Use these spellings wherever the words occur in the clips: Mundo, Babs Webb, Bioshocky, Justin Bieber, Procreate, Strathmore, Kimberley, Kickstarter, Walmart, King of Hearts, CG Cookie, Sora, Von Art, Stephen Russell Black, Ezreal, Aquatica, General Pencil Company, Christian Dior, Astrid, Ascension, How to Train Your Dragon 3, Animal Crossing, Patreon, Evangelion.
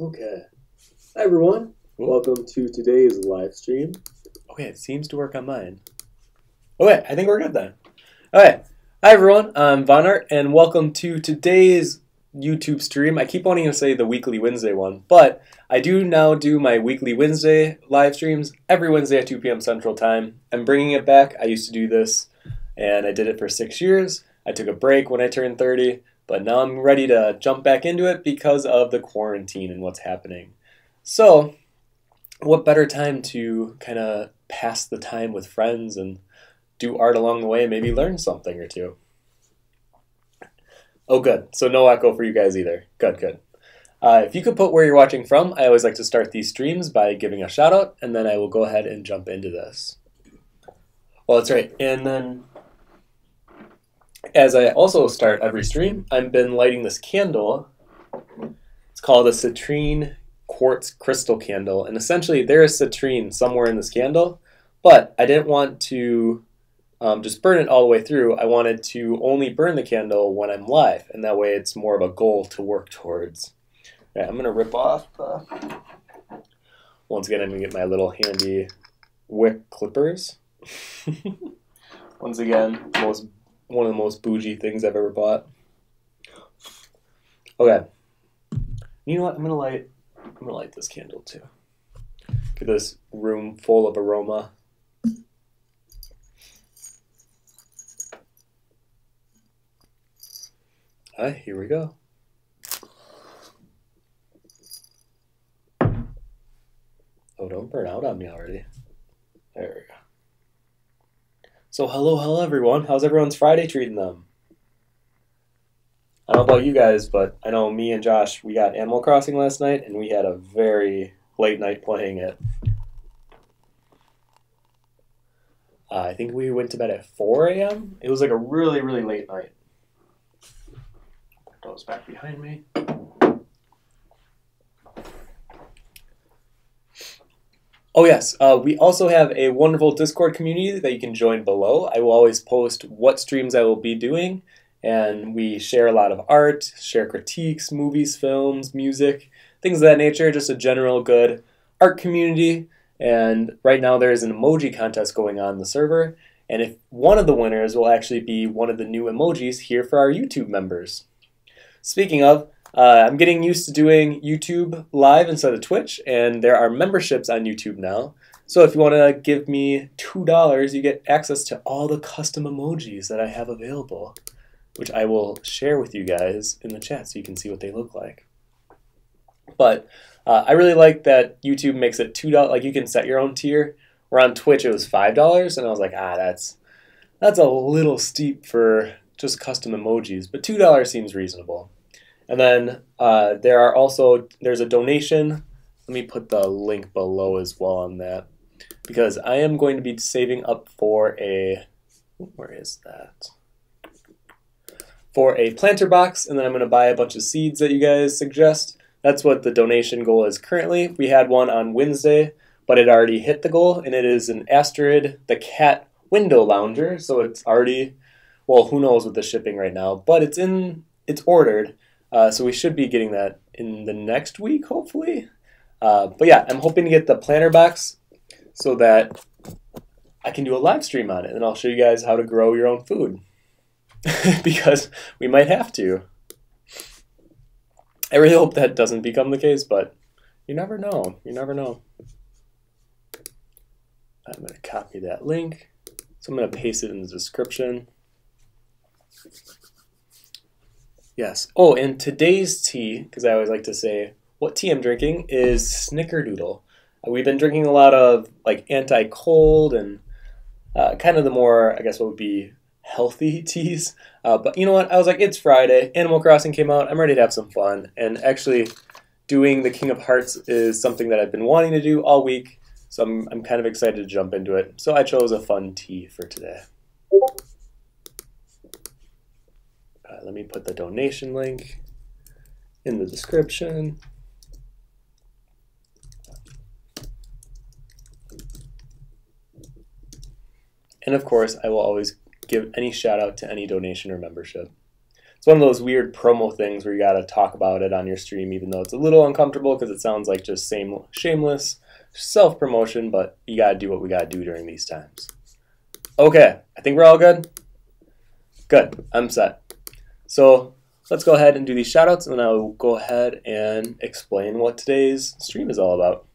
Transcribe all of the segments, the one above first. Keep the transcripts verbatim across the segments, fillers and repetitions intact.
Okay. Hi, everyone. Ooh. Welcome to today's live stream. Okay, it seems to work on mine. Oh, wait, I think we're good then. Okay. Hi, everyone. I'm Von Art, and welcome to today's YouTube stream. I keep wanting to say the weekly Wednesday one, but I do now do my weekly Wednesday live streams every Wednesday at two p m Central Time. I'm bringing it back. I used to do this, and I did it for six years. I took a break when I turned thirty, but now I'm ready to jump back into it because of the quarantine and what's happening. So, what better time to kind of pass the time with friends and do art along the way and maybe learn something or two? Oh, good. So no echo for you guys either. Good, good. Uh, if you could put where you're watching from, I always like to start these streams by giving a shout out, and then I will go ahead and jump into this. Well, that's right. And then as I also start every stream, I've been lighting this candle. It's called a citrine quartz crystal candle. And essentially there is citrine somewhere in this candle, but I didn't want to Um, just burn it all the way through. I wanted to only burn the candle when I'm live, and that way it's more of a goal to work towards. All right, I'm gonna rip off the... Once again, I'm gonna get my little handy wick clippers. Once again, most one of the most bougie things I've ever bought. Okay, you know what? I'm gonna light. I'm gonna light this candle too. Get this room full of aroma. All right, here we go. Oh, don't burn out on me already. There we go. So hello, hello, everyone. How's everyone's Friday treating them? I don't know about you guys, but I know me and Josh, we got Animal Crossing last night, and we had a very late night playing it. Uh, I think we went to bed at four a m It was like a really, really late night. Goes back behind me. Oh yes, uh, we also have a wonderful Discord community that you can join below. I will always post what streams I will be doing, and we share a lot of art, share critiques, movies, films, music, things of that nature, just a general good art community. And right now there is an emoji contest going on in the server, and if one of the winners will actually be one of the new emojis here for our YouTube members. Speaking of, uh, I'm getting used to doing YouTube live instead of Twitch, and there are memberships on YouTube now. So if you want to give me two dollars, you get access to all the custom emojis that I have available, which I will share with you guys in the chat so you can see what they look like. But uh, I really like that YouTube makes it two dollars, like you can set your own tier. Where on Twitch it was five dollars, and I was like, ah, that's, that's a little steep for just custom emojis, but two dollars seems reasonable. And then uh, there are also, there's a donation. Let me put the link below as well on that, because I am going to be saving up for a, where is that? For a planter box, and then I'm gonna buy a bunch of seeds that you guys suggest. That's what the donation goal is currently. We had one on Wednesday, but it already hit the goal, and it is an Asterid the Cat Window Lounger, so it's already, well, who knows with the shipping right now, but it's in, it's ordered, uh, so we should be getting that in the next week, hopefully. Uh, but yeah, I'm hoping to get the planter box so that I can do a live stream on it, and I'll show you guys how to grow your own food, because we might have to. I really hope that doesn't become the case, but you never know, you never know. I'm gonna copy that link, so I'm gonna paste it in the description. Yes. Oh, and today's tea, because I always like to say what tea I'm drinking, is Snickerdoodle. We've been drinking a lot of like anti-cold and uh, kind of the more, I guess, what would be healthy teas. Uh, but you know what? I was like, it's Friday. Animal Crossing came out. I'm ready to have some fun. And actually, doing the Kingdom Hearts is something that I've been wanting to do all week. So I'm I'm kind of excited to jump into it. So I chose a fun tea for today. Uh, let me put the donation link in the description. And of course, I will always give any shout out to any donation or membership. it's one of those weird promo things where you got to talk about it on your stream, even though it's a little uncomfortable because it sounds like just same shameless self-promotion, but you got to do what we got to do during these times. Okay, I think we're all good. Good, I'm set. So let's go ahead and do these shout outs, and I'll go ahead and explain what today's stream is all about.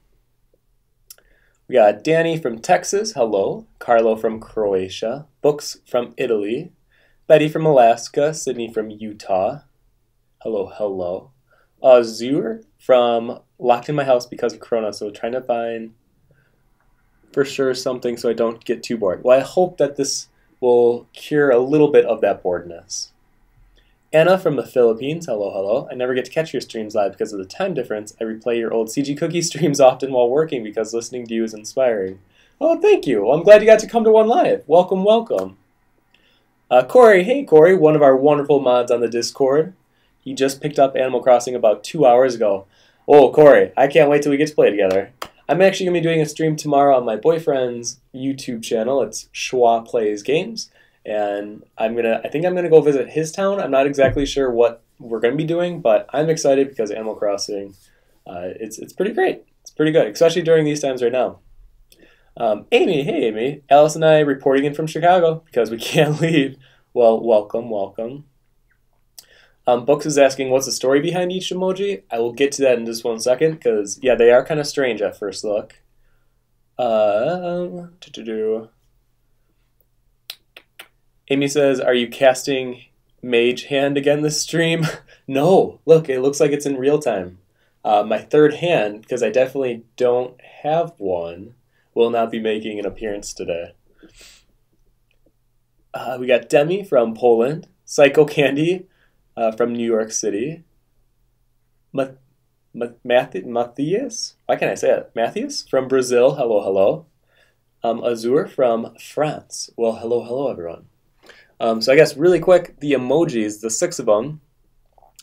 We got Danny from Texas, hello. Carlo from Croatia. Books from Italy. Betty from Alaska. Sydney from Utah. Hello, hello. Azur from locked in my house because of Corona, so trying to find for sure something so I don't get too bored. Well, I hope that this will cure a little bit of that boredness. Anna from the Philippines, hello, hello. I never get to catch your streams live because of the time difference. I replay your old C G Cookie streams often while working because listening to you is inspiring. Oh, thank you. Well, I'm glad you got to come to one live. Welcome, welcome. Uh, Corey, hey, Corey, one of our wonderful mods on the Discord. He just picked up Animal Crossing about two hours ago. Oh, Corey, I can't wait till we get to play together. I'm actually going to be doing a stream tomorrow on my boyfriend's YouTube channel. It's Schwa Plays Games. And I'm gonna, I think I'm gonna go visit his town. I'm not exactly sure what we're gonna be doing, but I'm excited because Animal Crossing, uh, it's it's pretty great. It's pretty good, especially during these times right now. Um, Amy, hey Amy, Alice and I reporting in from Chicago because we can't leave. Well, welcome, welcome. Um, Books is asking, what's the story behind each emoji? I will get to that in just one second because yeah, they are kind of strange at first look. Um, do do do. Amy says, are you casting Mage Hand again this stream? No, look, it looks like it's in real time. Uh, my third hand, because I definitely don't have one, will not be making an appearance today. Uh, we got Demi from Poland, Psycho Candy uh, from New York City, Ma Ma Math Matthias, why can't I say it? Matthias from Brazil, hello, hello. Um, Azur from France, well, hello, hello, everyone. Um, so I guess really quick, the emojis, the six of them,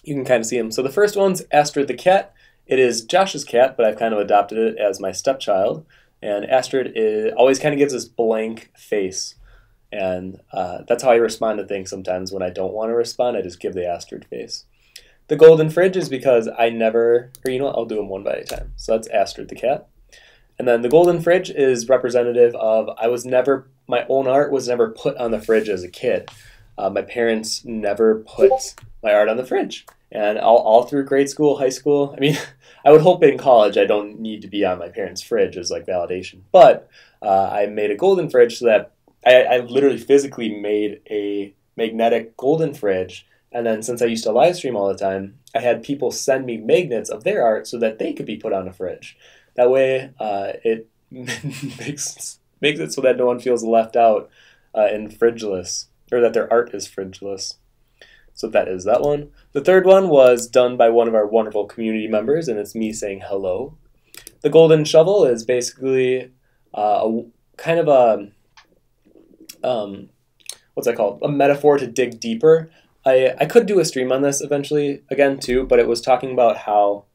you can kind of see them. So the first one's Astrid the cat. It is Josh's cat, but I've kind of adopted it as my stepchild. And Astrid is, always kind of gives this blank face. And uh, that's how I respond to things sometimes. When I don't want to respond, I just give the Astrid face. The golden fridge is because I never, or you know what, I'll do them one by a time. So that's Astrid the cat. And then the golden fridge is representative of I was never, my own art was never put on the fridge as a kid. Uh, my parents never put my art on the fridge. And all, all through grade school, high school, I mean, I would hope in college I don't need to be on my parents' fridge as like validation. But uh, I made a golden fridge so that I, I literally physically made a magnetic golden fridge. And then since I used to live stream all the time, I had people send me magnets of their art so that they could be put on a fridge. That way, uh, it makes makes it so that no one feels left out uh, and fridgeless, or that their art is fridgeless. So that is that one. The third one was done by one of our wonderful community members, and it's me saying hello. The golden shovel is basically uh, a kind of a um, what's that called? A metaphor to dig deeper. I I could do a stream on this eventually again too, but it was talking about how.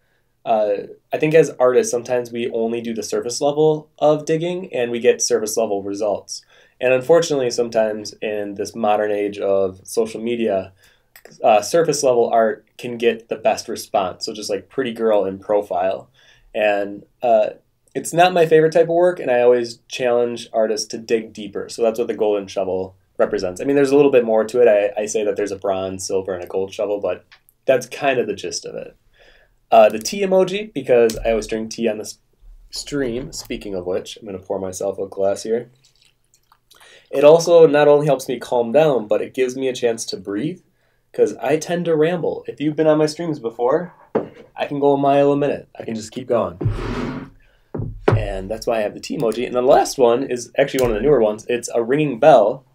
Uh, I think as artists, sometimes we only do the surface level of digging and we get surface level results. And unfortunately, sometimes in this modern age of social media, uh, surface level art can get the best response. So just like pretty girl in profile. And uh, it's not my favorite type of work, and I always challenge artists to dig deeper. So that's what the golden shovel represents. I mean, there's a little bit more to it. I, I say that there's a bronze, silver, and a gold shovel, but that's kind of the gist of it. Uh, the tea emoji, because I always drink tea on this stream, speaking of which, I'm going to pour myself a glass here. It also not only helps me calm down, but it gives me a chance to breathe, because I tend to ramble. If you've been on my streams before, I can go a mile a minute. I can just keep going. And that's why I have the tea emoji. And the last one is actually one of the newer ones. It's a ringing bell.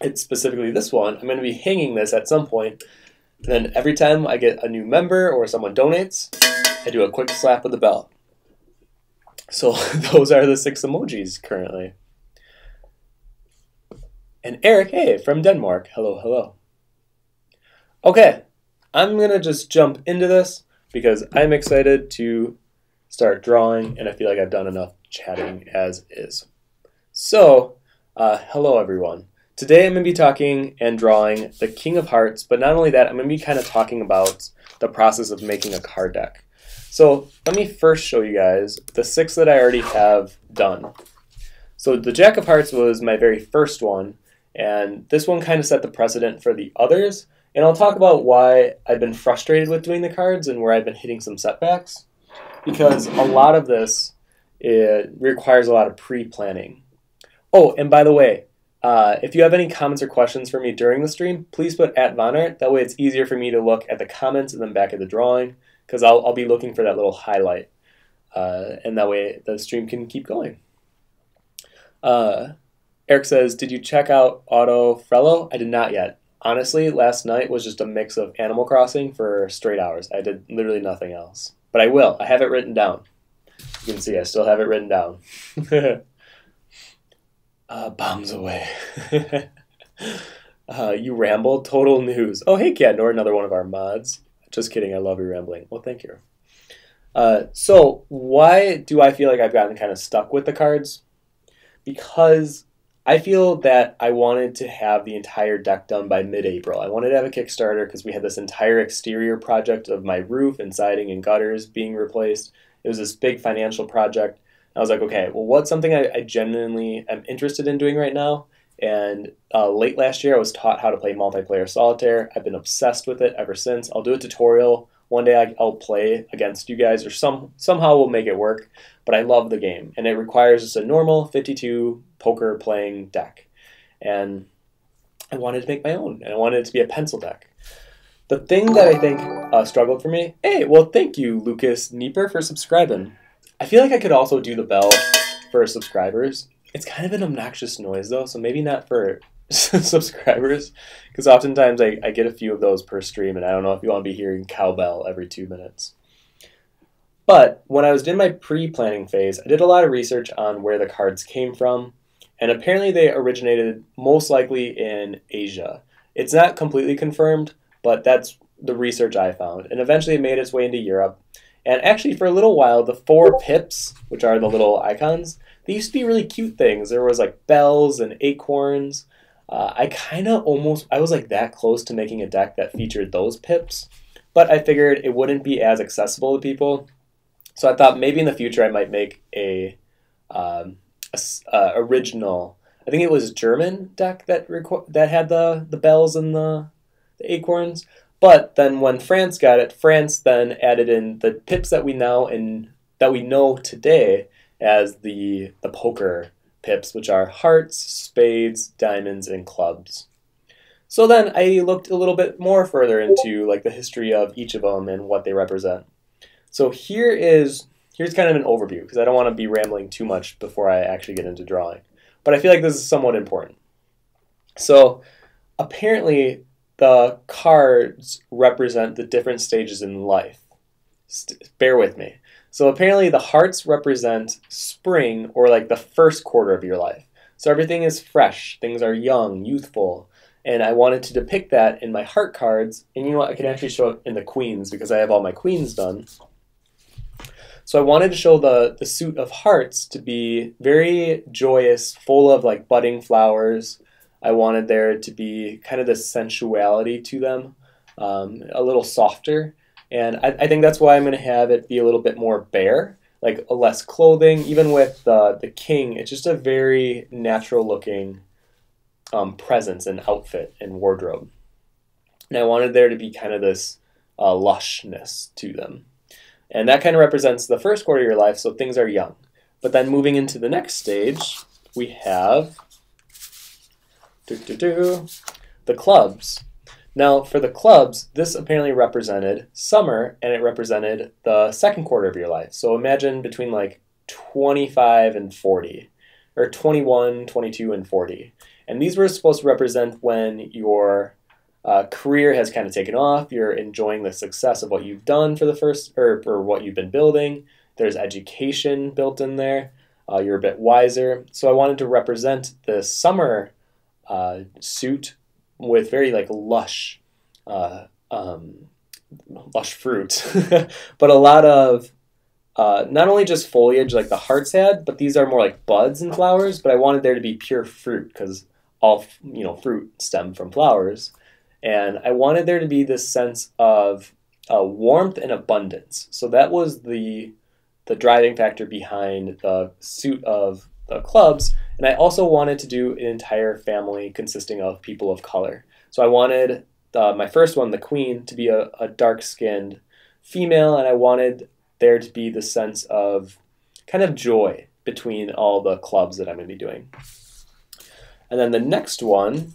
It's specifically this one. I'm going to be hanging this at some point. And then every time I get a new member or someone donates, I do a quick slap of the bell. So those are the six emojis currently. And Eric, hey, from Denmark. Hello, hello. Okay, I'm going to just jump into this because I'm excited to start drawing and I feel like I've done enough chatting as is. So, uh, hello everyone. Today I'm going to be talking and drawing the King of Hearts, but not only that, I'm going to be kind of talking about the process of making a card deck. So let me first show you guys the six that I already have done. So the Jack of Hearts was my very first one, and this one kind of set the precedent for the others, and I'll talk about why I've been frustrated with doing the cards and where I've been hitting some setbacks, because a lot of this it requires a lot of pre-planning. Oh, and by the way, Uh, if you have any comments or questions for me during the stream, please put at Von Art. That way it's easier for me to look at the comments and then back at the drawing, because I'll, I'll be looking for that little highlight. Uh, and that way the stream can keep going. Uh, Eric says, did you check out Auto Frello? I did not yet. Honestly, last night was just a mix of Animal Crossing for straight hours. I did literally nothing else. But I will. I have it written down. You can see I still have it written down. Uh, bombs away. uh, you ramble. Total news. Oh, hey, Catnor, another one of our mods. Just kidding. I love your rambling. Well, thank you. Uh, so why do I feel like I've gotten kind of stuck with the cards? Because I feel that I wanted to have the entire deck done by mid-April. I wanted to have a Kickstarter because we had this entire exterior project of my roof and siding and gutters being replaced. It was this big financial project. I was like, okay, well, what's something I, I genuinely am interested in doing right now? And uh, late last year, I was taught how to play multiplayer solitaire. I've been obsessed with it ever since. I'll do a tutorial. One day I, I'll play against you guys, or some somehow we'll make it work. But I love the game, and it requires just a normal fifty-two poker playing deck. And I wanted to make my own, and I wanted it to be a pencil deck. The thing that I think uh, struggled for me, hey, well, thank you, Lucas Nieper, for subscribing. I feel like I could also do the bell for subscribers. It's kind of an obnoxious noise, though, so maybe not for subscribers, because oftentimes I, I get a few of those per stream, and I don't know if you want to be hearing cowbell every two minutes. But when I was in my pre-planning phase, I did a lot of research on where the cards came from, and apparently they originated most likely in Asia. It's not completely confirmed, but that's the research I found, and eventually it made its way into Europe. And actually, for a little while, the four pips, which are the little icons, they used to be really cute things. There was like bells and acorns. Uh, I kind of almost, I was like that close to making a deck that featured those pips, but I figured it wouldn't be as accessible to people. So I thought maybe in the future I might make a, um, a uh, original, I think it was German deck that that had the, the bells and the, the acorns. But then when France got it, France then added in the pips that we now in that we know today as the the poker pips, which are hearts, spades, diamonds, and clubs. So then I looked a little bit more further into like the history of each of them and what they represent. So here is here's kind of an overview, because I don't want to be rambling too much before I actually get into drawing. But I feel like this is somewhat important. So apparently the cards represent the different stages in life. St- bear with me. So apparently the hearts represent spring, or like the first quarter of your life. So everything is fresh, things are young, youthful, and I wanted to depict that in my heart cards. And you know what, I can actually show it in the queens, because I have all my queens done. So I wanted to show the, the suit of hearts to be very joyous, full of like budding flowers. I wanted there to be kind of this sensuality to them, um, a little softer. And I, I think that's why I'm going to have it be a little bit more bare, like less clothing. Even with uh, the king, it's just a very natural looking um, presence and outfit and wardrobe. And I wanted there to be kind of this uh, lushness to them. And that kind of represents the first quarter of your life, so things are young. But then moving into the next stage, we have... Do, do, do. The clubs. Now for the clubs, this apparently represented summer, and it represented the second quarter of your life. So imagine between like twenty-five and forty, or twenty-one, twenty-two, and forty. And these were supposed to represent when your uh, career has kind of taken off, you're enjoying the success of what you've done for the first, or for what you've been building. There's education built in there. Uh, you're a bit wiser. So I wanted to represent the summer Uh, suit with very like lush, uh, um, lush fruit, but a lot of uh, not only just foliage like the hearts had, but these are more like buds and flowers. But I wanted there to be pure fruit, because all, you know, fruit stem from flowers. And I wanted there to be this sense of uh, warmth and abundance. So that was the the driving factor behind the suit of the clubs. And I also wanted to do an entire family consisting of people of color. So I wanted uh, my first one, the queen, to be a, a dark-skinned female, and I wanted there to be the sense of kind of joy between all the clubs that I'm going to be doing. And then the next one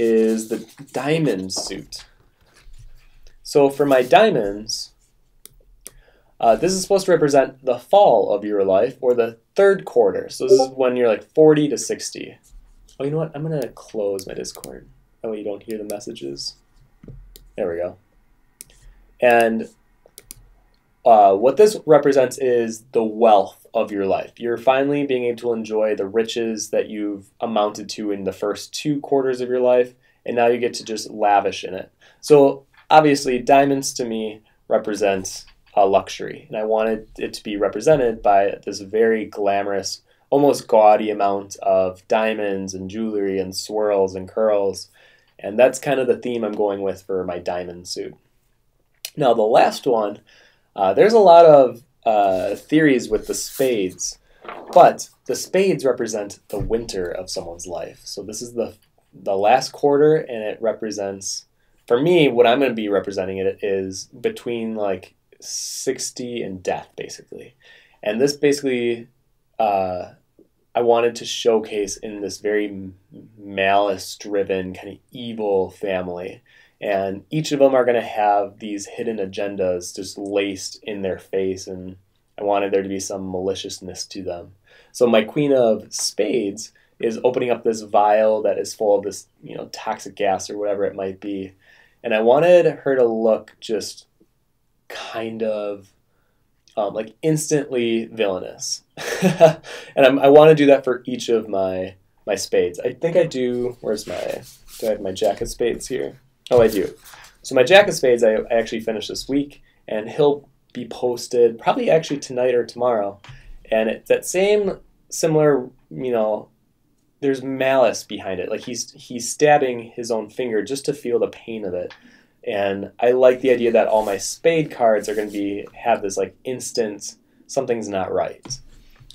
is the diamond suit. So for my diamonds, uh, this is supposed to represent the fall of your life, or the third quarter. So this is when you're like forty to sixty. Oh, you know what? I'm going to close my Discord. That way you don't hear the messages. There we go. And uh, what this represents is the wealth of your life. You're finally being able to enjoy the riches that you've amounted to in the first two quarters of your life, and now you get to just lavish in it. So obviously diamonds to me represent uh, luxury, and I wanted it to be represented by this very glamorous, almost gaudy amount of diamonds and jewelry and swirls and curls. And that's kind of the theme I'm going with for my diamond suit. Now the last one, uh, there's a lot of uh, theories with the spades, but the spades represent the winter of someone's life. So this is the, the last quarter, and it represents, for me, what I'm going to be representing it is between like sixty and death, basically. And this basically, uh, I wanted to showcase in this very malice-driven, kind of evil family. And each of them are going to have these hidden agendas just laced in their face, and I wanted there to be some maliciousness to them. So my Queen of Spades is opening up this vial that is full of this, you know, toxic gas or whatever it might be. And I wanted her to look just kind of um, like instantly villainous. And I'm, I want to do that for each of my, my spades. I think I do, where's my, do I have my Jack of Spades here? Oh, I do. So my Jack of Spades, I, I actually finished this week, and he'll be posted probably actually tonight or tomorrow. And it's that same similar, you know, there's malice behind it. Like he's he's stabbing his own finger just to feel the pain of it. And I like the idea that all my spade cards are going to be have this like instant something's not right.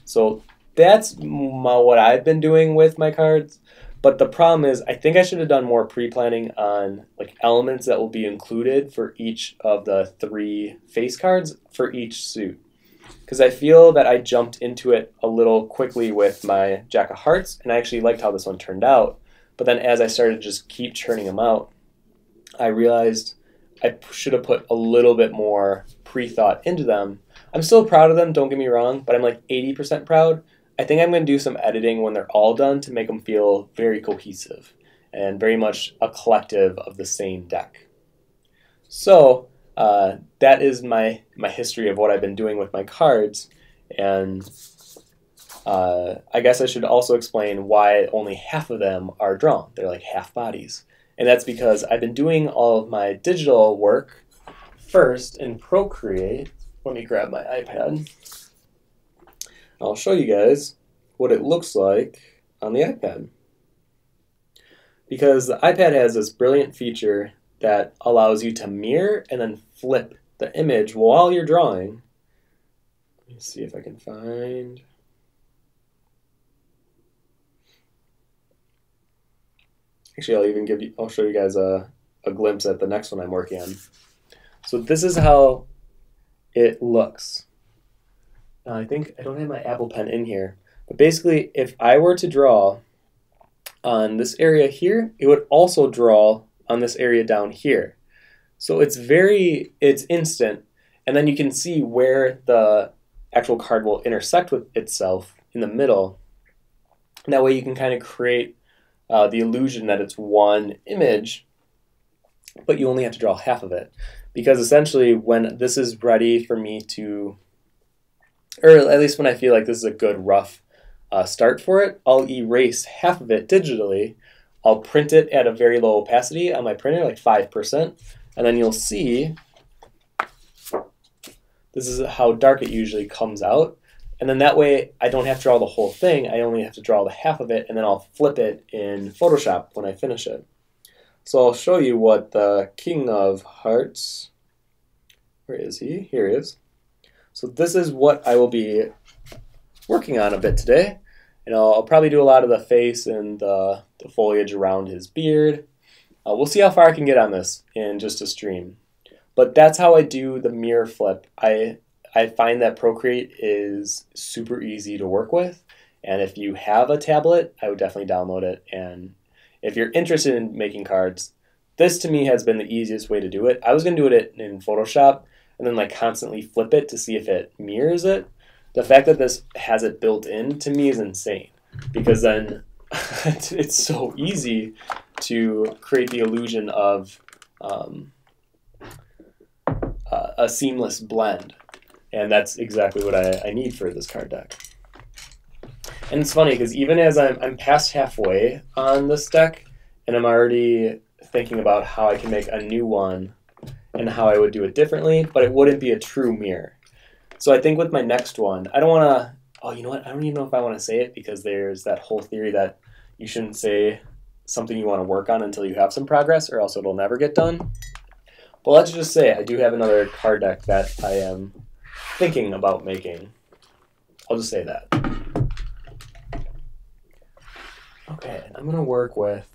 So that's my, what I've been doing with my cards. But the problem is, I think I should have done more pre-planning on like elements that will be included for each of the three face cards for each suit. Because I feel that I jumped into it a little quickly with my Jack of Hearts, and I actually liked how this one turned out. But then as I started to just keep churning them out, I realized I should have put a little bit more pre-thought into them. I'm still proud of them, don't get me wrong, but I'm like eighty percent proud. I think I'm going to do some editing when they're all done to make them feel very cohesive and very much a collective of the same deck. So uh, that is my, my history of what I've been doing with my cards. And uh, I guess I should also explain why only half of them are drawn. They're like half bodies. And that's because I've been doing all of my digital work first in Procreate. Let me grab my iPad. I'll show you guys what it looks like on the iPad. Because the iPad has this brilliant feature that allows you to mirror and then flip the image while you're drawing. Let me see if I can find... Actually, I'll even give you, I'll show you guys a, a glimpse at the next one I'm working on. So this is how it looks. Uh, I think I don't have my Apple Pen in here, but basically if I were to draw on this area here, it would also draw on this area down here. So it's very, it's instant, and then you can see where the actual card will intersect with itself in the middle. And that way you can kind of create uh, the illusion that it's one image, but you only have to draw half of it. Because essentially when this is ready for me to, or at least when I feel like this is a good rough uh, start for it, I'll erase half of it digitally. I'll print it at a very low opacity on my printer, like five percent, and then you'll see this is how dark it usually comes out. And then that way I don't have to draw the whole thing. I only have to draw the half of it, and then I'll flip it in Photoshop when I finish it. So I'll show you what the King of Hearts, where is he? Here he is. So this is what I will be working on a bit today. And I'll, I'll probably do a lot of the face and the, the foliage around his beard. Uh, we'll see how far I can get on this in just a stream. But that's how I do the mirror flip. I, I find that Procreate is super easy to work with. And if you have a tablet, I would definitely download it. And if you're interested in making cards, this to me has been the easiest way to do it. I was going to do it in Photoshop and then like constantly flip it to see if it mirrors it. The fact that this has it built in to me is insane, because then it's so easy to create the illusion of um, uh, a seamless blend. And that's exactly what I, I need for this card deck. And it's funny because even as I'm, I'm past halfway on this deck, and I'm already thinking about how I can make a new one and how I would do it differently, but it wouldn't be a true mirror. So I think with my next one, I don't want to, oh, you know what? I don't even know if I want to say it, because there's that whole theory that you shouldn't say something you want to work on until you have some progress, or else it'll never get done. But let's just say I do have another card deck that I am thinking about making. I'll just say that. Okay, I'm going to work with,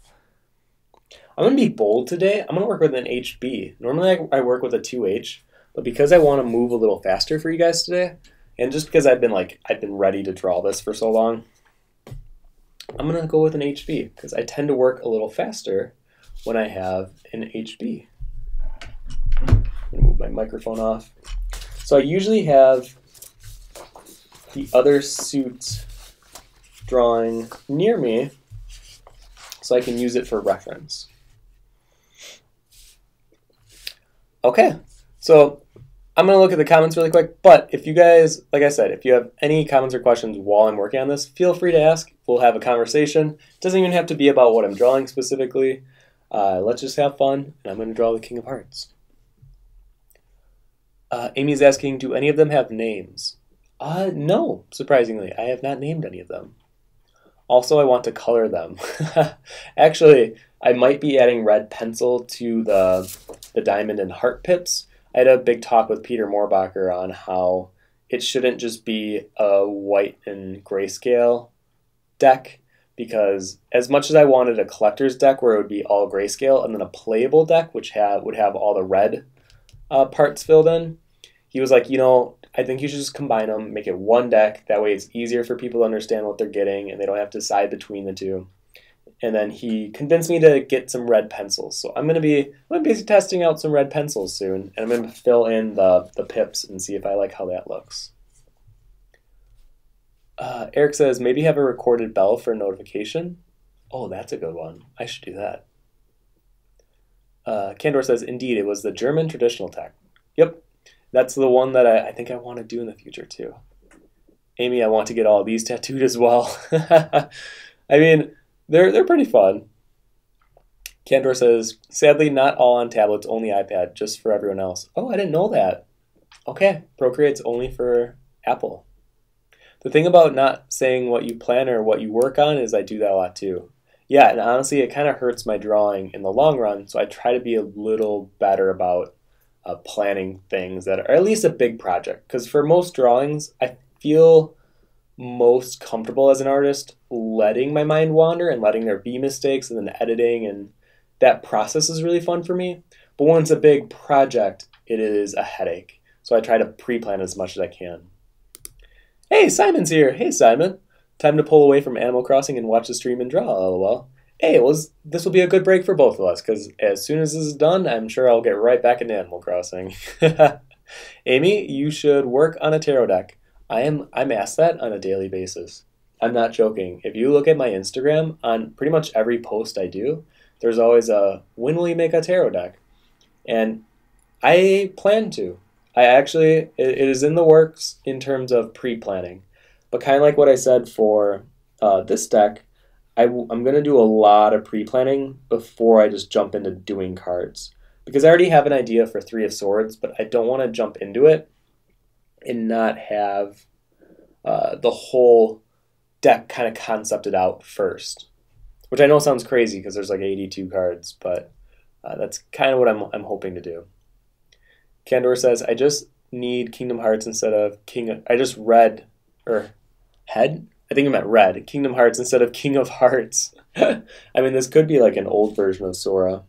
I'm going to be bold today. I'm going to work with an H B. Normally I, I work with a two H. But because I want to move a little faster for you guys today, and just because I've been like I've been ready to draw this for so long, I'm gonna go with an H B, because I tend to work a little faster when I have an H B. I'm gonna move my microphone off. So I usually have the other suit drawing near me, so I can use it for reference. Okay. So I'm going to look at the comments really quick, but if you guys, like I said, if you have any comments or questions while I'm working on this, feel free to ask. We'll have a conversation. It doesn't even have to be about what I'm drawing specifically. Uh, let's just have fun, and I'm going to draw the King of Hearts. Uh, Amy's asking, do any of them have names? Uh, no, surprisingly. I have not named any of them. Also, I want to color them. Actually, I might be adding red pencil to the, the diamond and heart pips. I had a big talk with Peter Mohrbacher on how it shouldn't just be a white and grayscale deck, because as much as I wanted a collector's deck where it would be all grayscale and then a playable deck which have, would have all the red uh, parts filled in, he was like, you know, I think you should just combine them, make it one deck. That way it's easier for people to understand what they're getting and they don't have to decide between the two. And then he convinced me to get some red pencils. So I'm going to be I'm gonna be testing out some red pencils soon, and I'm going to fill in the, the pips and see if I like how that looks. Uh, Eric says, maybe have a recorded bell for notification. Oh, that's a good one. I should do that. Uh, Candor says, indeed, it was the German traditional tech. Yep, that's the one that I, I think I want to do in the future too. Amy, I want to get all these tattooed as well. I mean... They're, they're pretty fun. Candor says, sadly, not all on tablets, only iPad, just for everyone else. Oh, I didn't know that. Okay, Procreate's only for Apple. The thing about not saying what you plan or what you work on is I do that a lot too. Yeah, and honestly, it kind of hurts my drawing in the long run, so I try to be a little better about uh, planning things that are at least a big project. Because for most drawings, I feel most comfortable as an artist letting my mind wander and letting there be mistakes, and then the editing and that process is really fun for me. But when it's a big project, it is a headache. So I try to pre-plan as much as I can. Hey, Simon's here. Hey, Simon. Time to pull away from Animal Crossing and watch the stream and draw, lol. Hey, it was, this will be a good break for both of us, because as soon as this is done, I'm sure I'll get right back into Animal Crossing. Amy, you should work on a tarot deck. I am, I'm asked that on a daily basis. I'm not joking. If you look at my Instagram, on pretty much every post I do, there's always a, when will you make a tarot deck? And I plan to. I actually, it, it is in the works in terms of pre-planning. But kind of like what I said for uh, this deck, I w I'm going to do a lot of pre-planning before I just jump into doing cards. Because I already have an idea for Three of Swords, but I don't want to jump into it and not have uh, the whole deck kind of concepted out first, which I know sounds crazy because there's like eighty-two cards, but uh, that's kind of what I'm, I'm hoping to do. Candor says, I just need Kingdom Hearts instead of King. I just read, or head? I think I meant read. Kingdom Hearts instead of King of Hearts. I mean, this could be like an old version of Sora,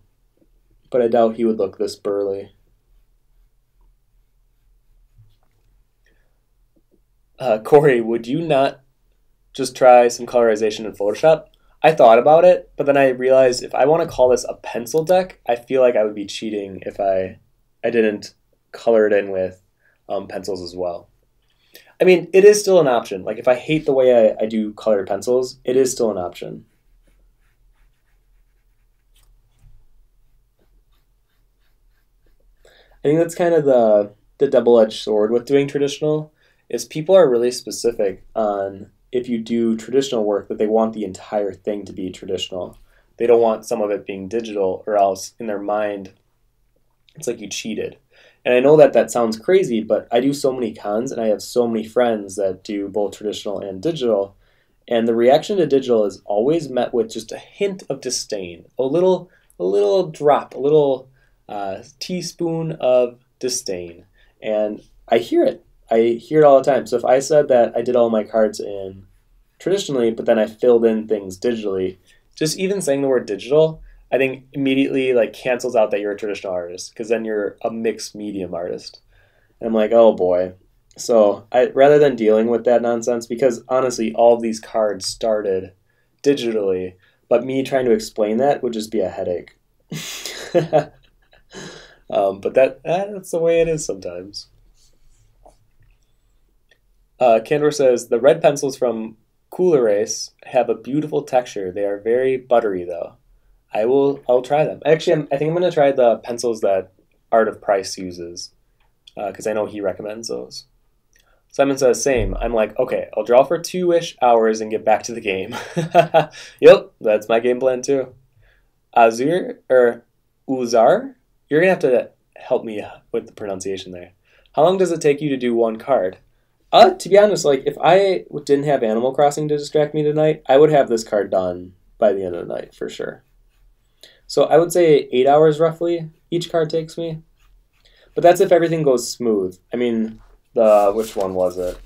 but I doubt he would look this burly. Uh, Corey, would you not just try some colorization in Photoshop? I thought about it, but then I realized if I want to call this a pencil deck, I feel like I would be cheating if I, I didn't color it in with um, pencils as well. I mean, it is still an option. Like, if I hate the way I, I do colored pencils, it is still an option. I think that's kind of the, the double-edged sword with doing traditional, is people are really specific on if you do traditional work that they want the entire thing to be traditional. They don't want some of it being digital, or else in their mind it's like you cheated. And I know that that sounds crazy, but I do so many cons and I have so many friends that do both traditional and digital, and the reaction to digital is always met with just a hint of disdain, a little a little drop, a little uh, teaspoon of disdain. And I hear it. I hear it all the time. So if I said that I did all my cards in traditionally, but then I filled in things digitally, just even saying the word digital, I think immediately like cancels out that you're a traditional artist, because then you're a mixed medium artist. And I'm like, oh boy. So I, rather than dealing with that nonsense, because honestly, all of these cards started digitally, but me trying to explain that would just be a headache. um, but that that's the way it is sometimes. Uh, Candor says, the red pencils from Cool Erase have a beautiful texture. They are very buttery, though. I will I'll try them. Actually, I'm, I think I'm going to try the pencils that Art of Price uses, because uh, I know he recommends those. Simon says, same. I'm like, okay, I'll draw for two-ish hours and get back to the game. Yep, that's my game plan, too. Azur, or Uzar, you're going to have to help me with the pronunciation there. How long does it take you to do one card? Uh, to be honest, like, if I didn't have Animal Crossing to distract me tonight, I would have this card done by the end of the night, for sure. So I would say eight hours, roughly, each card takes me. But that's if everything goes smooth. I mean, the which one was it?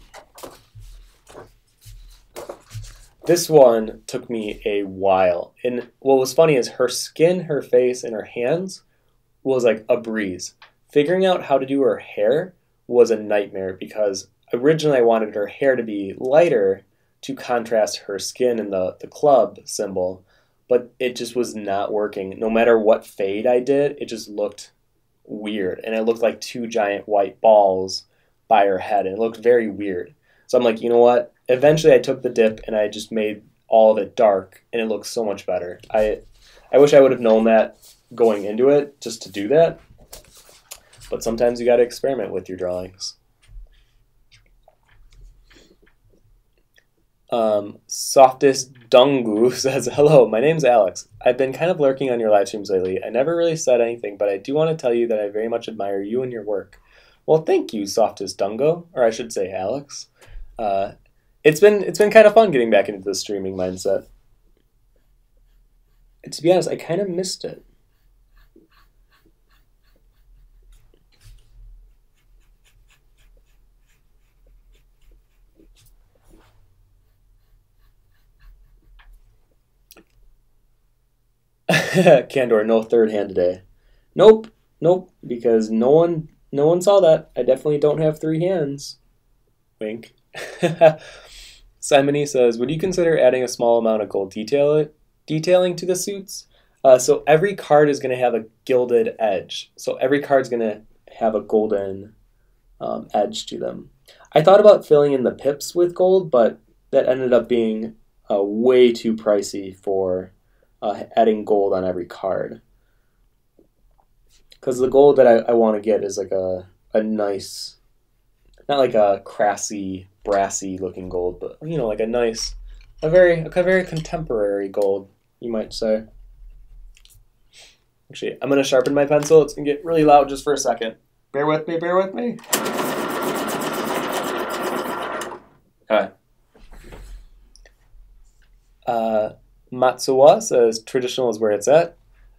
This one took me a while. And what was funny is her skin, her face, and her hands was like a breeze. Figuring out how to do her hair was a nightmare, because originally I wanted her hair to be lighter to contrast her skin and the, the club symbol, but it just was not working. No matter what fade I did, it just looked weird, and it looked like two giant white balls by her head, and it looked very weird. So I'm like, you know what? Eventually I took the dip, and I just made all of it dark, and it looks so much better. I, I wish I would have known that going into it, just to do that, but sometimes you gotta experiment with your drawings. Um, Softest Dungu says, hello, my name's Alex. I've been kind of lurking on your live streams lately. I never really said anything, but I do want to tell you that I very much admire you and your work. Well, thank you, Softest Dungo, or I should say Alex. Uh, it's been it's been kind of fun getting back into the streaming mindset. And to be honest, I kind of missed it. Candor, no third hand today. Nope, nope, because no one no one saw that. I definitely don't have three hands. Wink. Simony says, would you consider adding a small amount of gold detail detailing to the suits? Uh, so every card is going to have a gilded edge. So every card is going to have a golden um, edge to them. I thought about filling in the pips with gold, but that ended up being uh, way too pricey for... Uh, adding gold on every card, because the gold that I, I want to get is like a, a nice, not like a crassy, brassy looking gold, but you know, like a nice, a very, a very contemporary gold, you might say. Actually, I'm going to sharpen my pencil. It's going to get really loud just for a second. Bear with me, bear with me. Hi. Uh, Matsuwa says traditional is where it's at.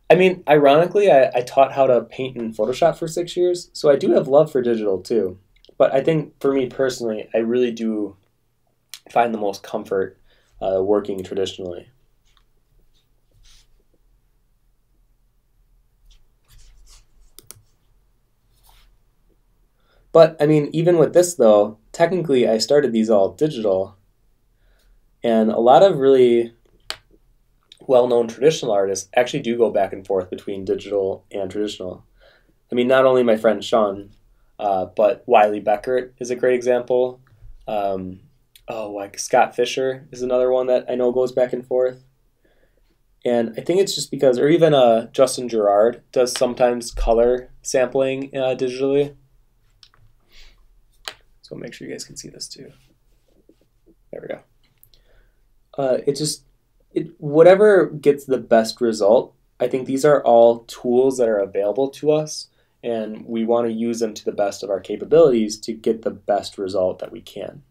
I mean, ironically, I, I taught how to paint in Photoshop for six years, so I do have love for digital too. But I think for me personally, I really do find the most comfort uh, working traditionally. But I mean, even with this though, technically I started these all digital, and a lot of really well-known traditional artists actually do go back and forth between digital and traditional. I mean, not only my friend Sean, uh, but Wiley Beckert is a great example. Um, oh, like Scott Fisher is another one that I know goes back and forth. And I think it's just because, or even uh, Justin Gerard does sometimes color sampling uh, digitally. So make sure you guys can see this too. There we go. Uh, it just, it, whatever gets the best result, I think these are all tools that are available to us, and we want to use them to the best of our capabilities to get the best result that we can.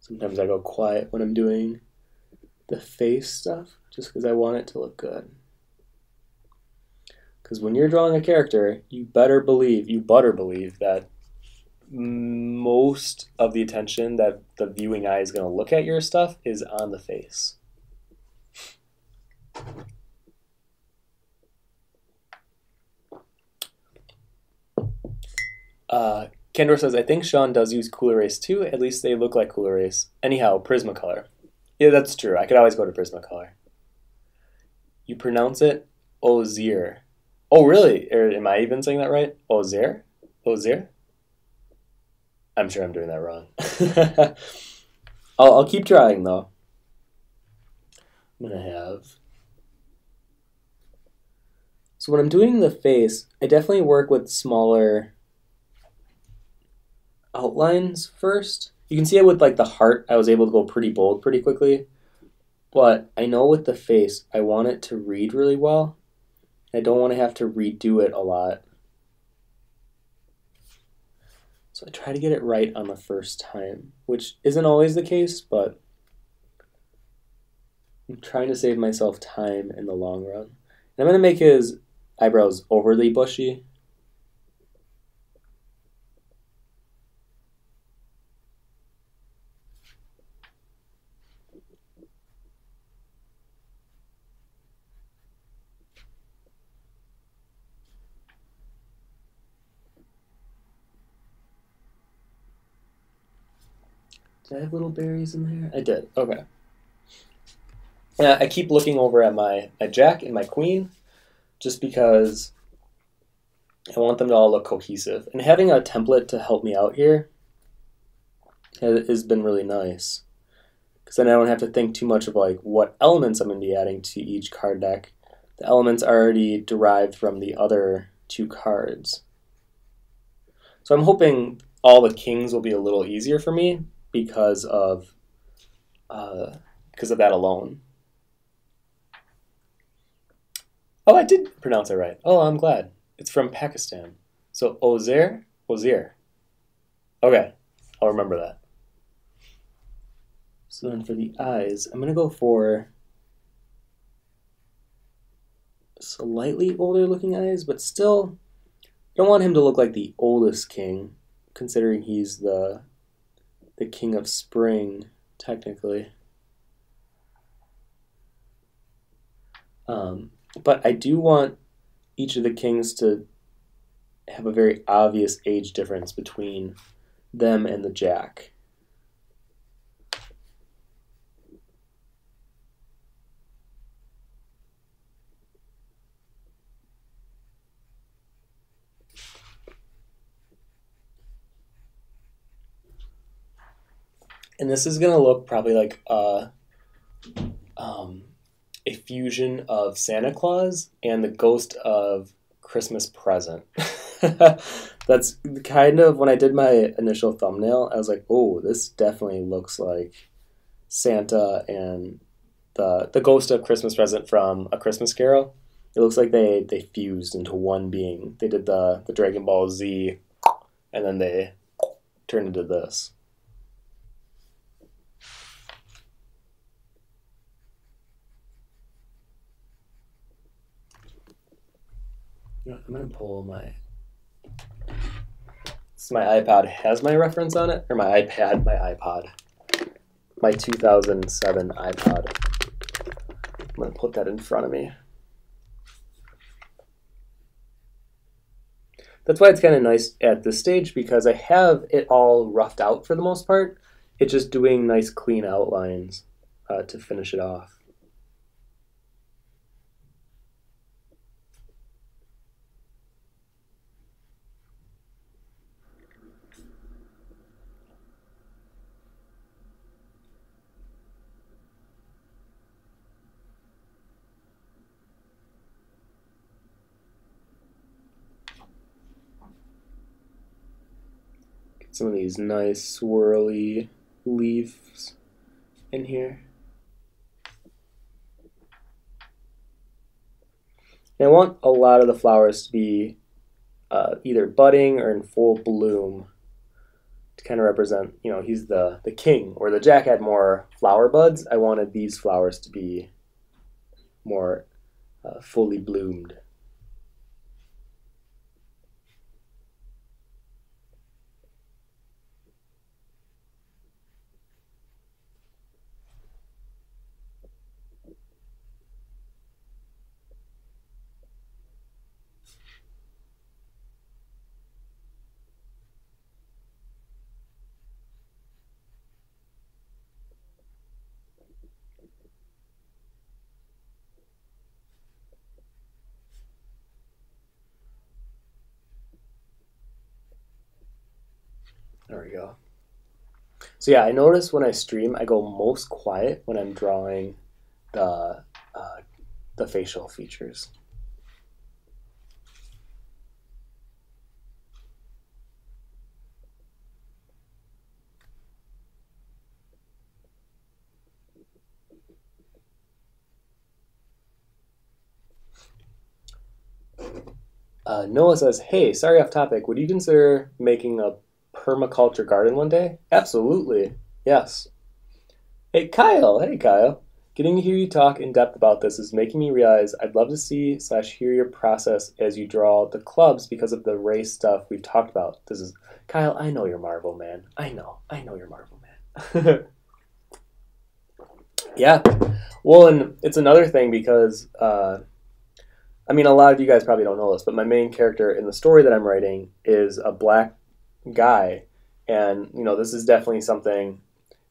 Sometimes I go quiet when I'm doing the face stuff, just because I want it to look good. Because when you're drawing a character, you better believe, you butter believe that most of the attention that the viewing eye is going to look at your stuff is on the face. Uh, Kendra says, I think Sean does use Cool Erase too, at least they look like Cool Erase. Anyhow, Prismacolor. Yeah, that's true. I could always go to Prismacolor. You pronounce it Ozier. Oh, really? Or am I even saying that right? Ozier? Ozier? I'm sure I'm doing that wrong. I'll, I'll keep trying, though. I'm going to have... So when I'm doing the face, I definitely work with smaller outlines first. You can see it with like the heart, I was able to go pretty bold pretty quickly. But I know with the face, I want it to read really well. I don't want to have to redo it a lot. So I try to get it right on the first time, which isn't always the case, but I'm trying to save myself time in the long run. And I'm going to make his eyebrows overly bushy. Did I have little berries in there? I did. Okay. Now, I keep looking over at my, my Jack and my Queen just because I want them to all look cohesive. And having a template to help me out here has been really nice, because then I don't have to think too much of like what elements I'm going to be adding to each card deck. The elements are already derived from the other two cards. So I'm hoping all the kings will be a little easier for me, because of uh, because of that alone. Oh, I did pronounce it right. Oh, I'm glad. It's from Pakistan. So Ozier, Ozier. Okay, I'll remember that. So then for the eyes, I'm gonna go for slightly older looking eyes, but still, don't want him to look like the oldest king, considering he's the the king of spring, technically. Um, but I do want each of the kings to have a very obvious age difference between them and the Jack. And this is going to look probably like a, um, a fusion of Santa Claus and the ghost of Christmas Present. That's kind of, when I did my initial thumbnail, I was like, oh, this definitely looks like Santa and the the ghost of Christmas present from A Christmas Carol. It looks like they they fused into one being. They did the the Dragon Ball Z, and then they turned into this. I'm gonna pull my. So my iPod has my reference on it, or my iPad, my iPod, my two thousand seven iPod. I'm gonna put that in front of me. That's why it's kind of nice at this stage, because I have it all roughed out for the most part. It's just doing nice clean outlines uh, to finish it off. Some of these nice swirly leaves in here. And I want a lot of the flowers to be uh, either budding or in full bloom to kind of represent, you know, he's the, the king, or the jack had more flower buds. I wanted these flowers to be more uh, fully bloomed. There we go. So yeah, I notice when I stream, I go most quiet when I'm drawing the uh, the facial features. Uh, Noah says, "Hey, sorry off topic. Would you consider making a permaculture garden one day?" Absolutely, yes. Hey Kyle, hey Kyle. Getting to hear you talk in depth about this is making me realize I'd love to see slash hear your process as you draw the clubs because of the race stuff we've talked about. This is Kyle, I know you're Marvel, man. I know, I know you're Marvel, man. Yeah, well, and it's another thing because, uh, I mean, a lot of you guys probably don't know this, but my main character in the story that I'm writing is a black guy, and you know, this is definitely something.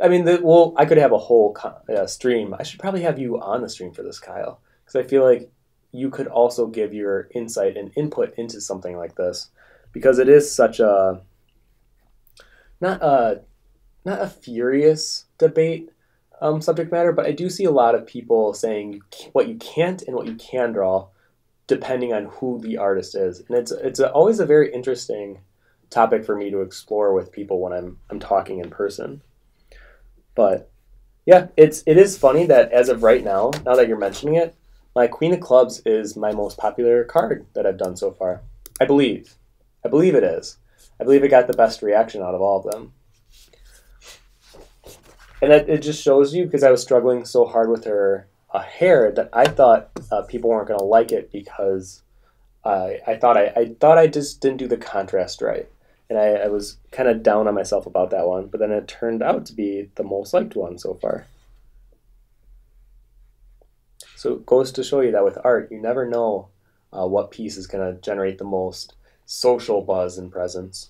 I mean, the, well, I could have a whole con, uh, stream. I should probably have you on the stream for this, Kyle, because I feel like you could also give your insight and input into something like this, because it is such a not a not a furious debate um, subject matter, but I do see a lot of people saying what you can't and what you can draw, depending on who the artist is, and it's it's a, always a very interesting topic for me to explore with people when I'm I'm talking in person. But yeah, it's it is funny that as of right now, now that you're mentioning it, my Queen of Clubs is my most popular card that I've done so far. I believe. I believe it is. I believe it got the best reaction out of all of them. And that, it just shows you, because I was struggling so hard with her uh, hair that I thought uh, people weren't gonna like it because uh, I thought I, I thought I just didn't do the contrast right. And I, I was kind of down on myself about that one, but then it turned out to be the most liked one so far. So it goes to show you that with art, you never know uh, what piece is going to generate the most social buzz and presence.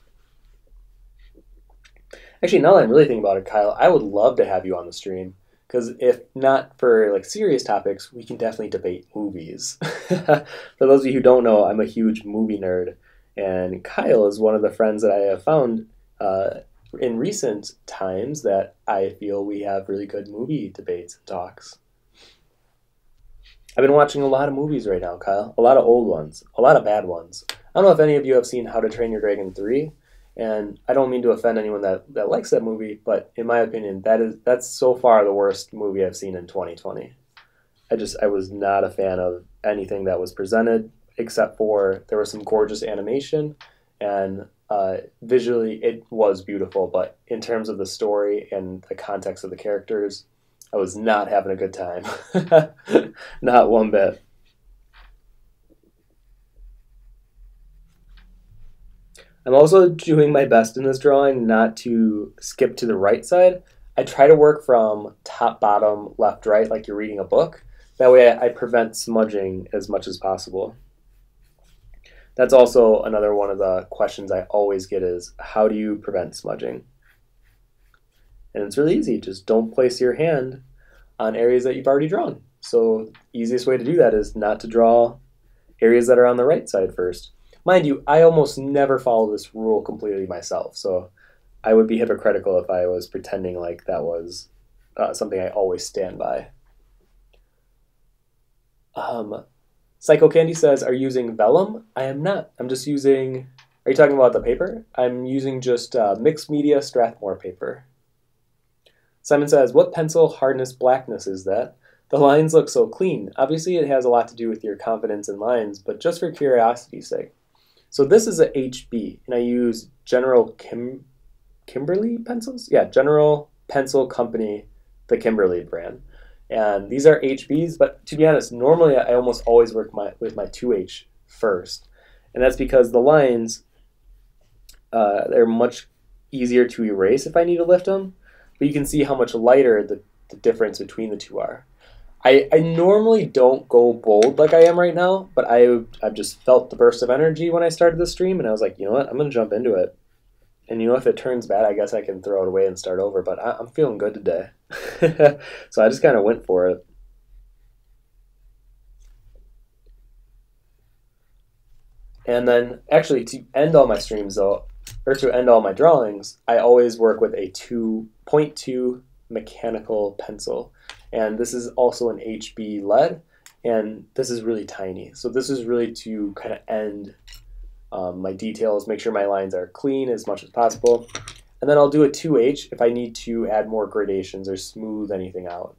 Actually, now that I'm really thinking about it, Kyle, I would love to have you on the stream, because if not for like serious topics, we can definitely debate movies. For those of you who don't know, I'm a huge movie nerd. And Kyle is one of the friends that I have found uh, in recent times that I feel we have really good movie debates and talks. I've been watching a lot of movies right now, Kyle. A lot of old ones. A lot of bad ones. I don't know if any of you have seen How to Train Your Dragon three. And I don't mean to offend anyone that, that likes that movie, but in my opinion, that is that's so far the worst movie I've seen in twenty twenty. I just I was not a fan of anything that was presented, except for there was some gorgeous animation, and uh, visually it was beautiful. But in terms of the story and the context of the characters, I was not having a good time. Not one bit. I'm also doing my best in this drawing not to skip to the right side. I try to work from top, bottom, left, right, like you're reading a book. That way I, I prevent smudging as much as possible. That's also another one of the questions I always get is, how do you prevent smudging? And it's really easy. Just don't place your hand on areas that you've already drawn. So the easiest way to do that is not to draw areas that are on the right side first. Mind you, I almost never follow this rule completely myself, so I would be hypocritical if I was pretending like that was uh, something I always stand by. Um, Psycho Candy says, are you using vellum? I am not. I'm just using, are you talking about the paper? I'm using just uh, mixed media Strathmore paper. Simon says, what pencil hardness blackness is that? The lines look so clean. Obviously it has a lot to do with your confidence in lines, but just for curiosity's sake. So this is a H B, and I use General Kim, Kimberley pencils? Yeah, General Pencil Company, the Kimberley brand. And these are H Bs, but to be honest, normally I almost always work my, with my two H first. And that's because the lines, uh, they're much easier to erase if I need to lift them, but you can see how much lighter the, the difference between the two are. I, I normally don't go bold like I am right now, but I, I've just felt the burst of energy when I started the stream, and I was like, you know what, I'm going to jump into it. And you know, if it turns bad, I guess I can throw it away and start over, but I, I'm feeling good today. So I just kind of went for it. And then, actually, to end all my streams, though, or to end all my drawings, I always work with a two point two mechanical pencil. And this is also an H B lead, and this is really tiny. So this is really to kind of end um, my details, make sure my lines are clean as much as possible. And then I'll do a two H if I need to add more gradations or smooth anything out.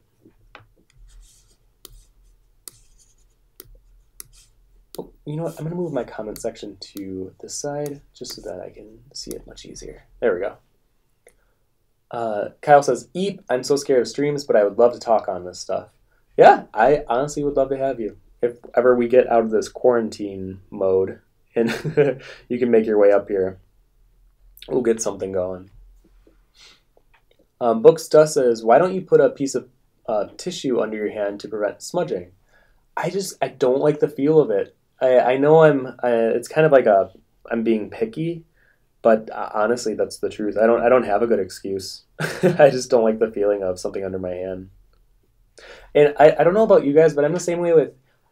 Oh, you know what, I'm gonna move my comment section to this side just so that I can see it much easier. There we go. Uh, Kyle says, Eep, I'm so scared of streams, but I would love to talk on this stuff. Yeah, I honestly would love to have you. If ever we get out of this quarantine mode and you can make your way up here, we'll get something going. Um, Books Dust says, why don't you put a piece of uh, tissue under your hand to prevent smudging? I just, I don't like the feel of it. I, I know I'm, I, it's kind of like a, I'm being picky. But honestly, that's the truth. I don't I don't have a good excuse. I just don't like the feeling of something under my hand. And I, I don't know about you guys, but I'm the same way with,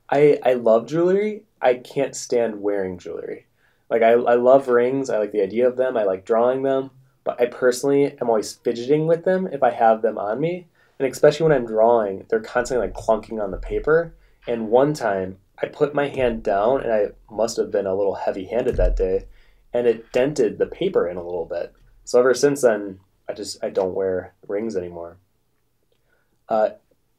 I, I love jewelry. I can't stand wearing jewelry. Like, I, I love rings. I like the idea of them. I like drawing them. But I personally am always fidgeting with them if I have them on me. And especially when I'm drawing, they're constantly, like, clunking on the paper. And one time, I put my hand down, and I must have been a little heavy-handed that day. And it dented the paper in a little bit. So ever since then, I just, I don't wear rings anymore. Uh,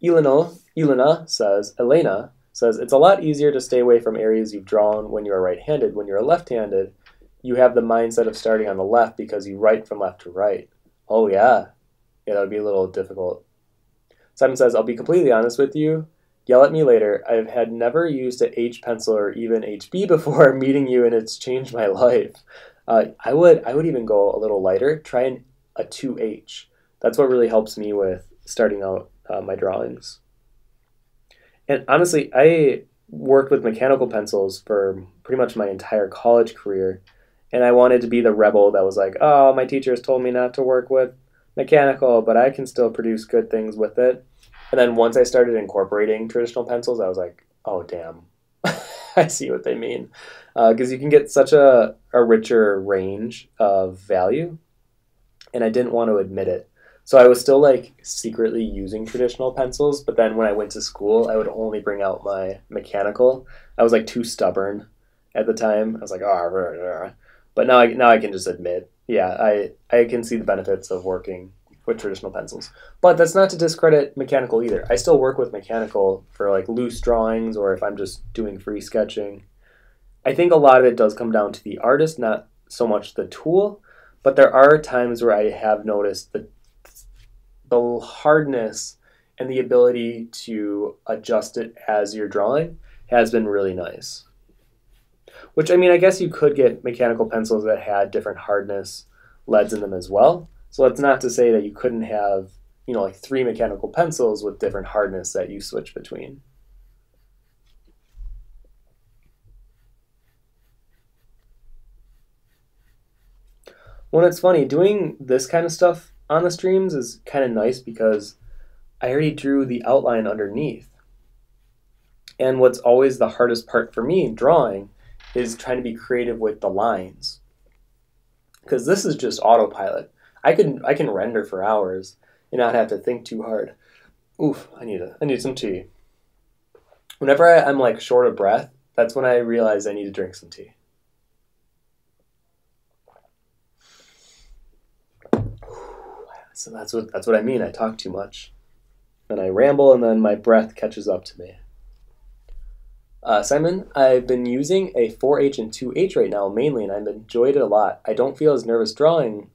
Elena, Elena says, Elena says, it's a lot easier to stay away from areas you've drawn when you're right-handed. When you're left-handed, you have the mindset of starting on the left because you write from left to right. Oh yeah, yeah, that would be a little difficult. Simon says, I'll be completely honest with you. Yell at me later. I've had never used a H pencil or even H B before meeting you, and it's changed my life. Uh, I would I would even go a little lighter. Try an, a two H. That's what really helps me with starting out uh, my drawings. And honestly, I worked with mechanical pencils for pretty much my entire college career, and I wanted to be the rebel that was like, oh, my teachers told me not to work with mechanical, but I can still produce good things with it. And then once I started incorporating traditional pencils, I was like, oh, damn, I see what they mean. Because uh, you can get such a, a richer range of value, and I didn't want to admit it. So I was still, like, secretly using traditional pencils, but then when I went to school, I would only bring out my mechanical. I was, like, too stubborn at the time. I was like, ah, rah, rah. But now I, now I can just admit, yeah, I, I can see the benefits of working with traditional pencils. But that's not to discredit mechanical either. I still work with mechanical for like loose drawings or if I'm just doing free sketching. I think a lot of it does come down to the artist, not so much the tool, but there are times where I have noticed the, the hardness and the ability to adjust it as you're drawing has been really nice. Which, I mean, I guess you could get mechanical pencils that had different hardness leads in them as well. So that's not to say that you couldn't have, you know, like three mechanical pencils with different hardness that you switch between. Well, it's funny, doing this kind of stuff on the streams is kind of nice because I already drew the outline underneath. And what's always the hardest part for me drawing is trying to be creative with the lines. Because this is just autopilot. I can, I can render for hours and not have to think too hard. Oof, I need, a, I need some tea. Whenever I, I'm like short of breath, that's when I realize I need to drink some tea. So that's what that's what I mean. I talk too much. Then I ramble and then my breath catches up to me. Uh, Simon, I've been using a four H and two H right now mainly, and I've enjoyed it a lot. I don't feel as nervous drawing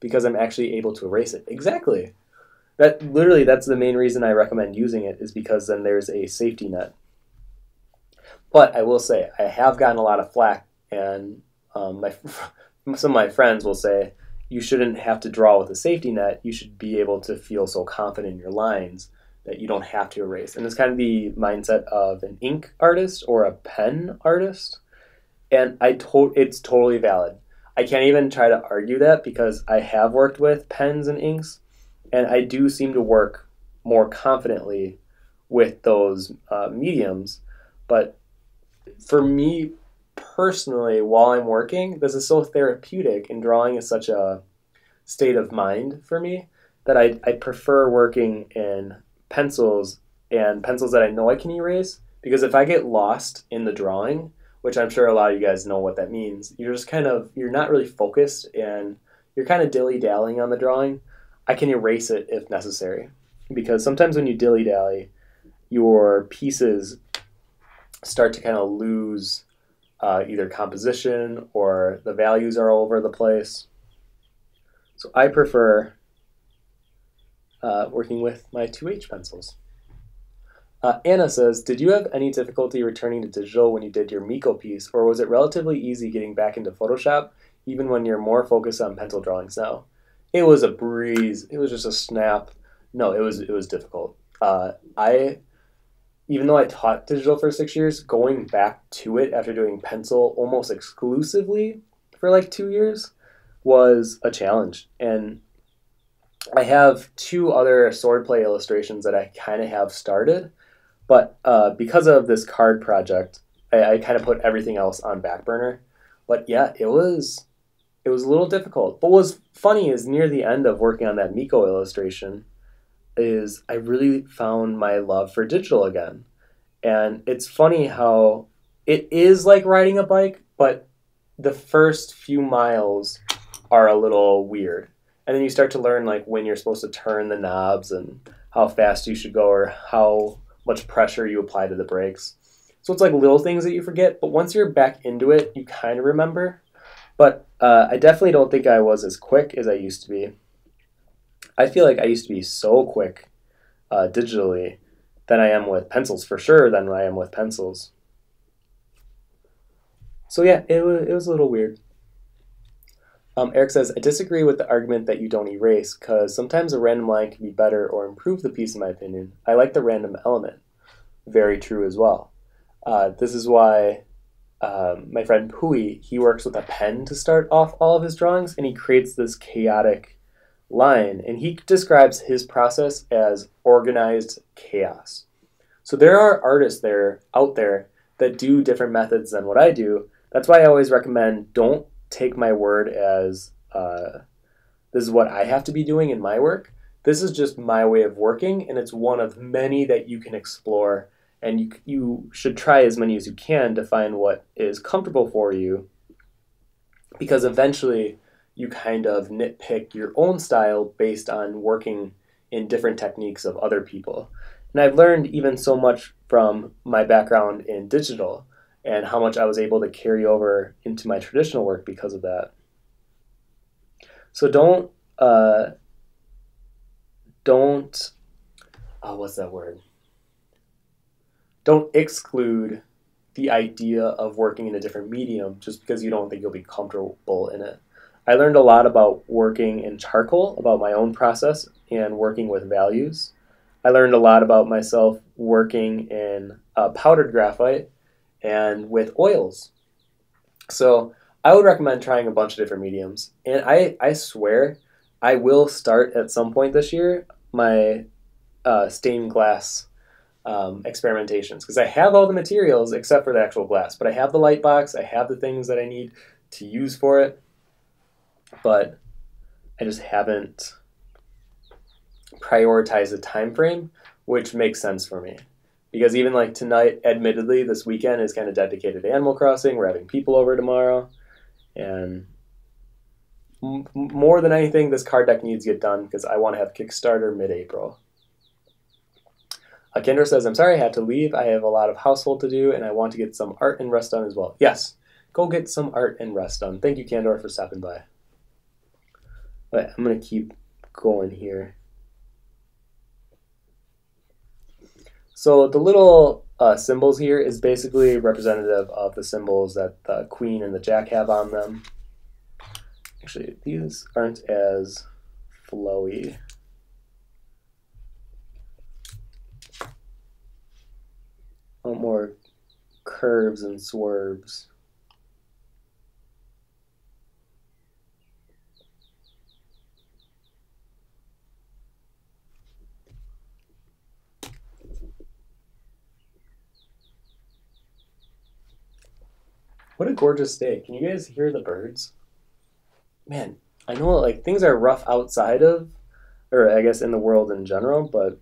because I'm actually able to erase it. Exactly. That literally, that's the main reason I recommend using it, is because then there's a safety net. But I will say, I have gotten a lot of flack, and um, my, some of my friends will say, you shouldn't have to draw with a safety net. You should be able to feel so confident in your lines that you don't have to erase. And it's kind of the mindset of an ink artist or a pen artist. And I to- it's totally valid. I can't even try to argue that because I have worked with pens and inks, and I do seem to work more confidently with those uh, mediums. But for me, personally, while I'm working, this is so therapeutic, and drawing is such a state of mind for me that I, I prefer working in pencils, and pencils that I know I can erase, because if I get lost in the drawing, which I'm sure a lot of you guys know what that means, you're just kind of, you're not really focused and you're kind of dilly-dallying on the drawing. I can erase it if necessary, because sometimes when you dilly-dally, your pieces start to kind of lose Uh, either composition or the values are all over the place. So I prefer uh, working with my two H pencils. Uh, Anna says, did you have any difficulty returning to digital when you did your Miko piece, or was it relatively easy getting back into Photoshop even when you're more focused on pencil drawings now? It was a breeze. It was just a snap. No, it was, it was difficult. Uh, I... Even though I taught digital for six years, going back to it after doing pencil almost exclusively for like two years was a challenge. And I have two other swordplay illustrations that I kind of have started, but uh, because of this card project, I, I kind of put everything else on back burner. But yeah, it was it was a little difficult. But what was funny is near the end of working on that Miko illustration, is I really found my love for digital again. And it's funny how it is like riding a bike, but the first few miles are a little weird. And then you start to learn like when you're supposed to turn the knobs and how fast you should go or how much pressure you apply to the brakes. So it's like little things that you forget, but once you're back into it, you kind of remember. But uh, I definitely don't think I was as quick as I used to be. I feel like I used to be so quick uh, digitally than I am with pencils, for sure, than I am with pencils. So yeah, it was, it was a little weird. Um, Eric says, I disagree with the argument that you don't erase, because sometimes a random line can be better or improve the piece, in my opinion. I like the random element. Very true as well. Uh, this is why um, my friend Pui, he works with a pen to start off all of his drawings, and he creates this chaotic line, and he describes his process as organized chaos. So there are artists there out there that do different methods than what I do. That's why I always recommend don't take my word as uh, this is what I have to be doing in my work. This is just my way of working, and it's one of many that you can explore, and you, you should try as many as you can to find what is comfortable for you, because eventually you kind of nitpick your own style based on working in different techniques of other people. And I've learned even so much from my background in digital and how much I was able to carry over into my traditional work because of that. So don't, uh, don't, oh, what's that word? Don't exclude the idea of working in a different medium just because you don't think you'll be comfortable in it. I learned a lot about working in charcoal, about my own process and working with values. I learned a lot about myself working in uh, powdered graphite and with oils. So I would recommend trying a bunch of different mediums. And I, I swear I will start at some point this year my uh, stained glass um, experimentations, because I have all the materials except for the actual glass. But I have the light box. I have the things that I need to use for it. But I just haven't prioritize the time frame, which makes sense for me, because even like tonight, admittedly, this weekend is kind of dedicated to Animal Crossing. We're having people over tomorrow, and m more than anything, this card deck needs to get done because I want to have Kickstarter mid-April. Akindra says, "I'm sorry, I had to leave. I have a lot of household to do, and I want to get some art and rest done as well." Yes, go get some art and rest done. Thank you, Candor, for stopping by. But I'm gonna keep going here. So the little uh, symbols here is basically representative of the symbols that the queen and the jack have on them. Actually, these aren't as flowy. I want more curves and swerves. What a gorgeous day. Can you guys hear the birds? Man, I know like things are rough outside of, or I guess in the world in general, but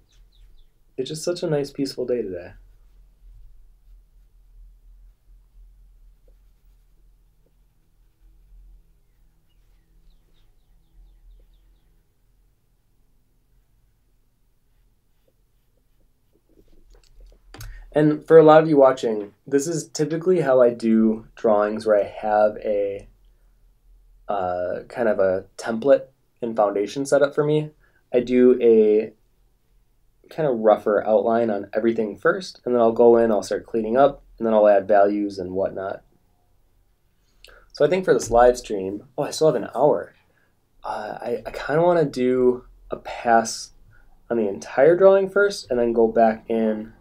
it's just such a nice peaceful day today. And for a lot of you watching, this is typically how I do drawings where I have a uh, kind of a template and foundation set up for me. I do a kind of rougher outline on everything first, and then I'll go in, I'll start cleaning up, and then I'll add values and whatnot. So I think for this live stream, oh, I still have an hour. Uh, I, I kind of want to do a pass on the entire drawing first and then go back in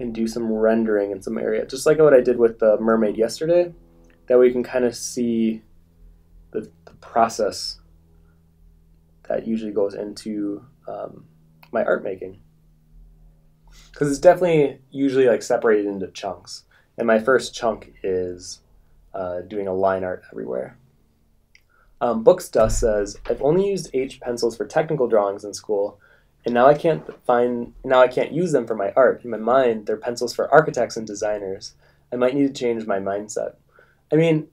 and do some rendering in some area, just like what I did with the mermaid yesterday. That way you can kind of see the, the process that usually goes into um, my art making. Because it's definitely usually like separated into chunks. And my first chunk is uh, doing a line art everywhere. Um, Bookstuff says, I've only used H pencils for technical drawings in school, and now I can't find, now I can't use them for my art. In my mind, they're pencils for architects and designers. I might need to change my mindset. I mean,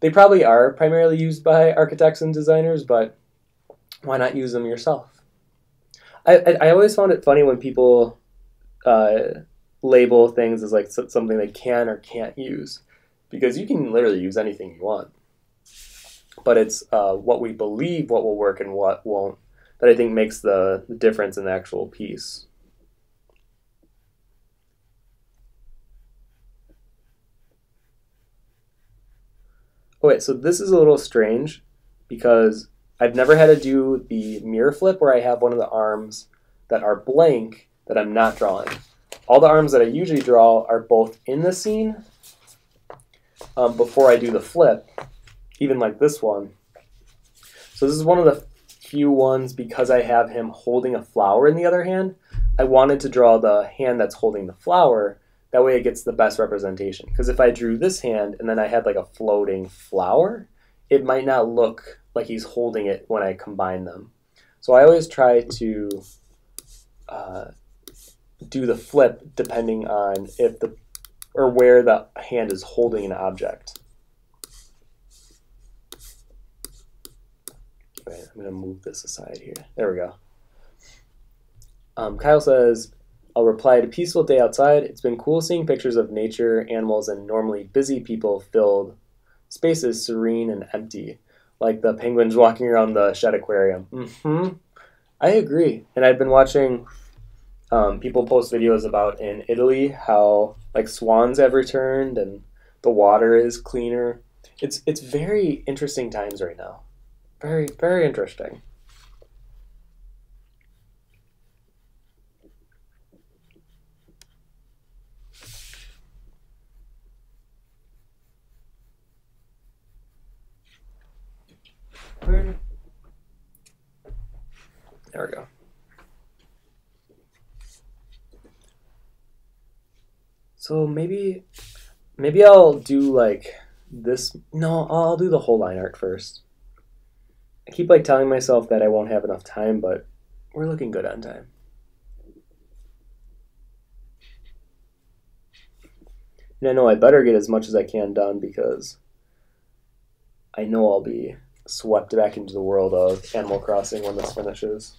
they probably are primarily used by architects and designers, but why not use them yourself? I, I, I always found it funny when people uh, label things as like something they can or can't use, because you can literally use anything you want. But it's uh, what we believe, what will work and what won't, that I think makes the difference in the actual piece. Okay, so this is a little strange because I've never had to do the mirror flip where I have one of the arms that are blank that I'm not drawing. All the arms that I usually draw are both in the scene um, before I do the flip, even like this one. So this is one of the few ones, because I have him holding a flower in the other hand, I wanted to draw the hand that's holding the flower. That way it gets the best representation. Because if I drew this hand and then I had like a floating flower, it might not look like he's holding it when I combine them. So I always try to uh, do the flip depending on if the, or where the hand is holding an object. Right, I'm going to move this aside here. There we go. Um, Kyle says, I'll reply to peaceful day outside. It's been cool seeing pictures of nature, animals, and normally busy people filled spaces serene and empty, like the penguins walking around the Shedd Aquarium. Mm-hmm. I agree. And I've been watching um, people post videos about in Italy how like swans have returned and the water is cleaner. It's, it's very interesting times right now. Very, very interesting. There we go. So maybe, maybe I'll do like this. No, I'll do the whole line art first. I keep like telling myself that I won't have enough time, but we're looking good on time. And I know I better get as much as I can done because I know I'll be swept back into the world of Animal Crossing when this finishes.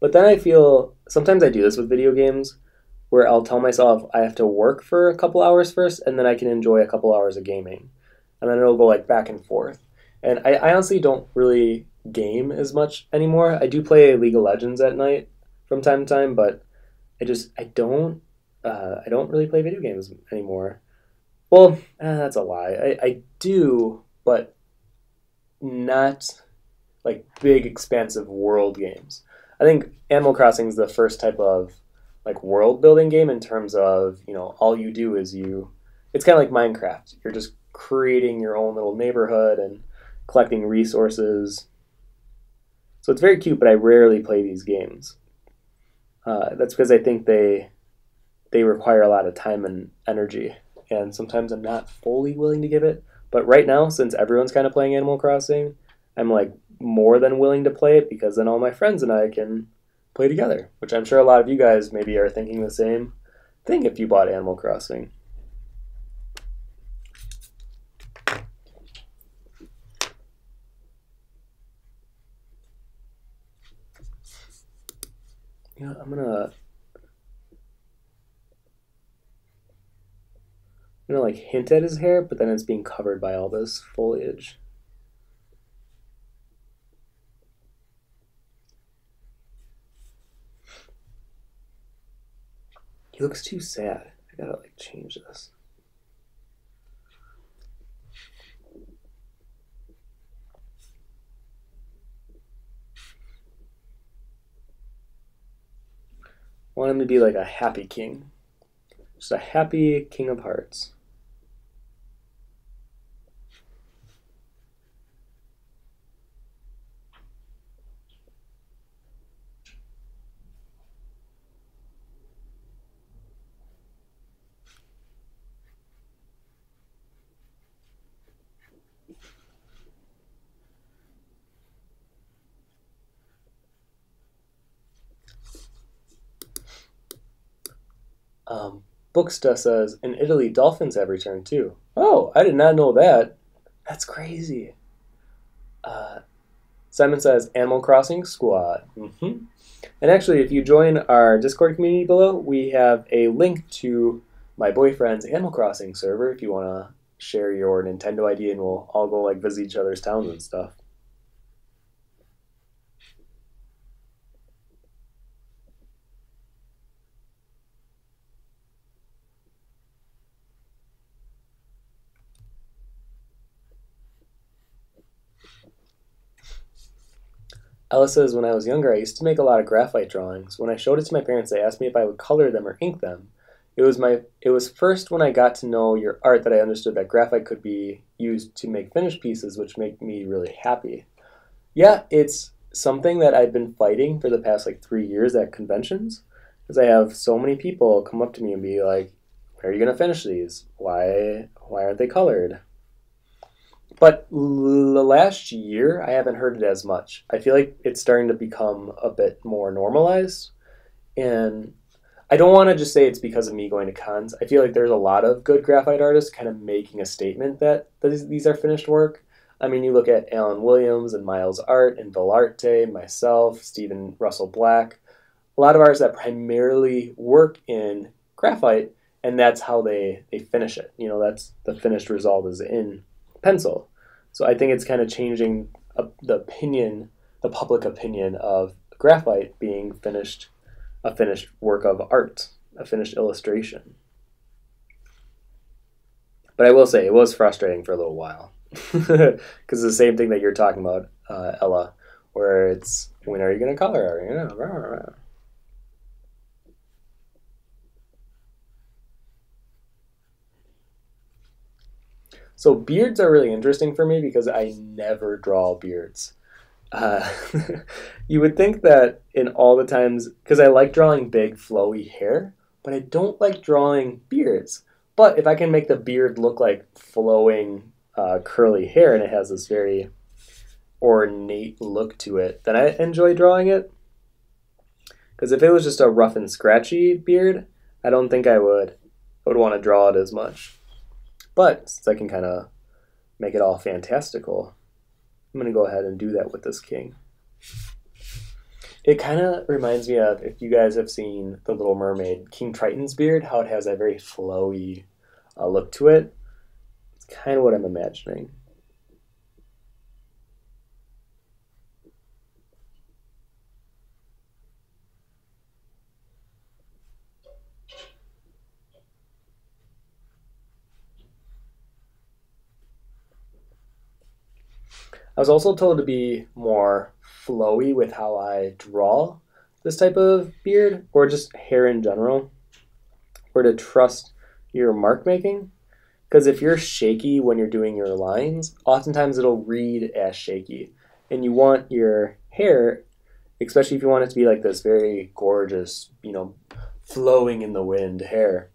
But then I feel, sometimes I do this with video games, where I'll tell myself I have to work for a couple hours first, and then I can enjoy a couple hours of gaming. And then it'll go like back and forth. And I, I honestly don't really game as much anymore. I do play League of Legends at night from time to time, but I just, I don't, uh, I don't really play video games anymore. Well, eh, that's a lie. I, I do, but not like big, expansive world games. I think Animal Crossing is the first type of like world building game in terms of, you know, all you do is you, it's kind of like Minecraft. You're just creating your own little neighborhood and collecting resources. So it's very cute, but I rarely play these games. Uh, that's because I think they they require a lot of time and energy, and sometimes I'm not fully willing to give it. But right now, since everyone's kind of playing Animal Crossing, I'm like more than willing to play it because then all my friends and I can play together, which I'm sure a lot of you guys maybe are thinking the same thing if you bought Animal Crossing. Yeah, I'm gonna, I'm gonna like hint at his hair, but then it's being covered by all this foliage. He looks too sad. I gotta like change this. I want him to be like a happy king. Just a happy king of hearts. Um, Booksta says, in Italy, dolphins have returned too. Oh, I did not know that. That's crazy. Uh, Simon says, Animal Crossing Squad. Mm-hmm. And actually, if you join our Discord community below, we have a link to my boyfriend's Animal Crossing server if you want to share your Nintendo I D and we'll all go like visit each other's towns and stuff. Alice says, when I was younger, I used to make a lot of graphite drawings. When I showed it to my parents, they asked me if I would color them or ink them. It was my, it was first when I got to know your art that I understood that graphite could be used to make finished pieces, which made me really happy. Yeah, it's something that I've been fighting for the past like three years at conventions, because I have so many people come up to me and be like, "Where are you gonna finish these? Why, why aren't they colored?" But the last year, I haven't heard it as much. I feel like it's starting to become a bit more normalized. And I don't want to just say it's because of me going to cons. I feel like there's a lot of good graphite artists kind of making a statement that these, these are finished work. I mean, you look at Alan Williams and Miles Art and Villarte, myself, Stephen Russell Black, a lot of artists that primarily work in graphite, and that's how they, they finish it. You know, that's the finished result is in pencil. So I think it's kind of changing the opinion, the public opinion of graphite being finished, a finished work of art, a finished illustration. But I will say it was frustrating for a little while. Because the same thing that you're talking about, uh, Ella, where it's, when are you going to color art? You know, rah, rah, rah. So beards are really interesting for me because I never draw beards. Uh, you would think that in all the times, because I like drawing big, flowy hair, but I don't like drawing beards. But if I can make the beard look like flowing, Uh, curly hair and it has this very ornate look to it, then I enjoy drawing it. Because if it was just a rough and scratchy beard, I don't think I would I would want to draw it as much. But since I can kind of make it all fantastical, I'm going to go ahead and do that with this king. It kind of reminds me of, if you guys have seen The Little Mermaid, King Triton's beard, how it has that very flowy uh, look to it. Kind of what I'm imagining. I was also told to be more flowy with how I draw this type of beard, or just hair in general, or to trust your mark making. Because if you're shaky when you're doing your lines, oftentimes it'll read as shaky. And you want your hair, especially if you want it to be like this very gorgeous, you know, flowing in the wind hair,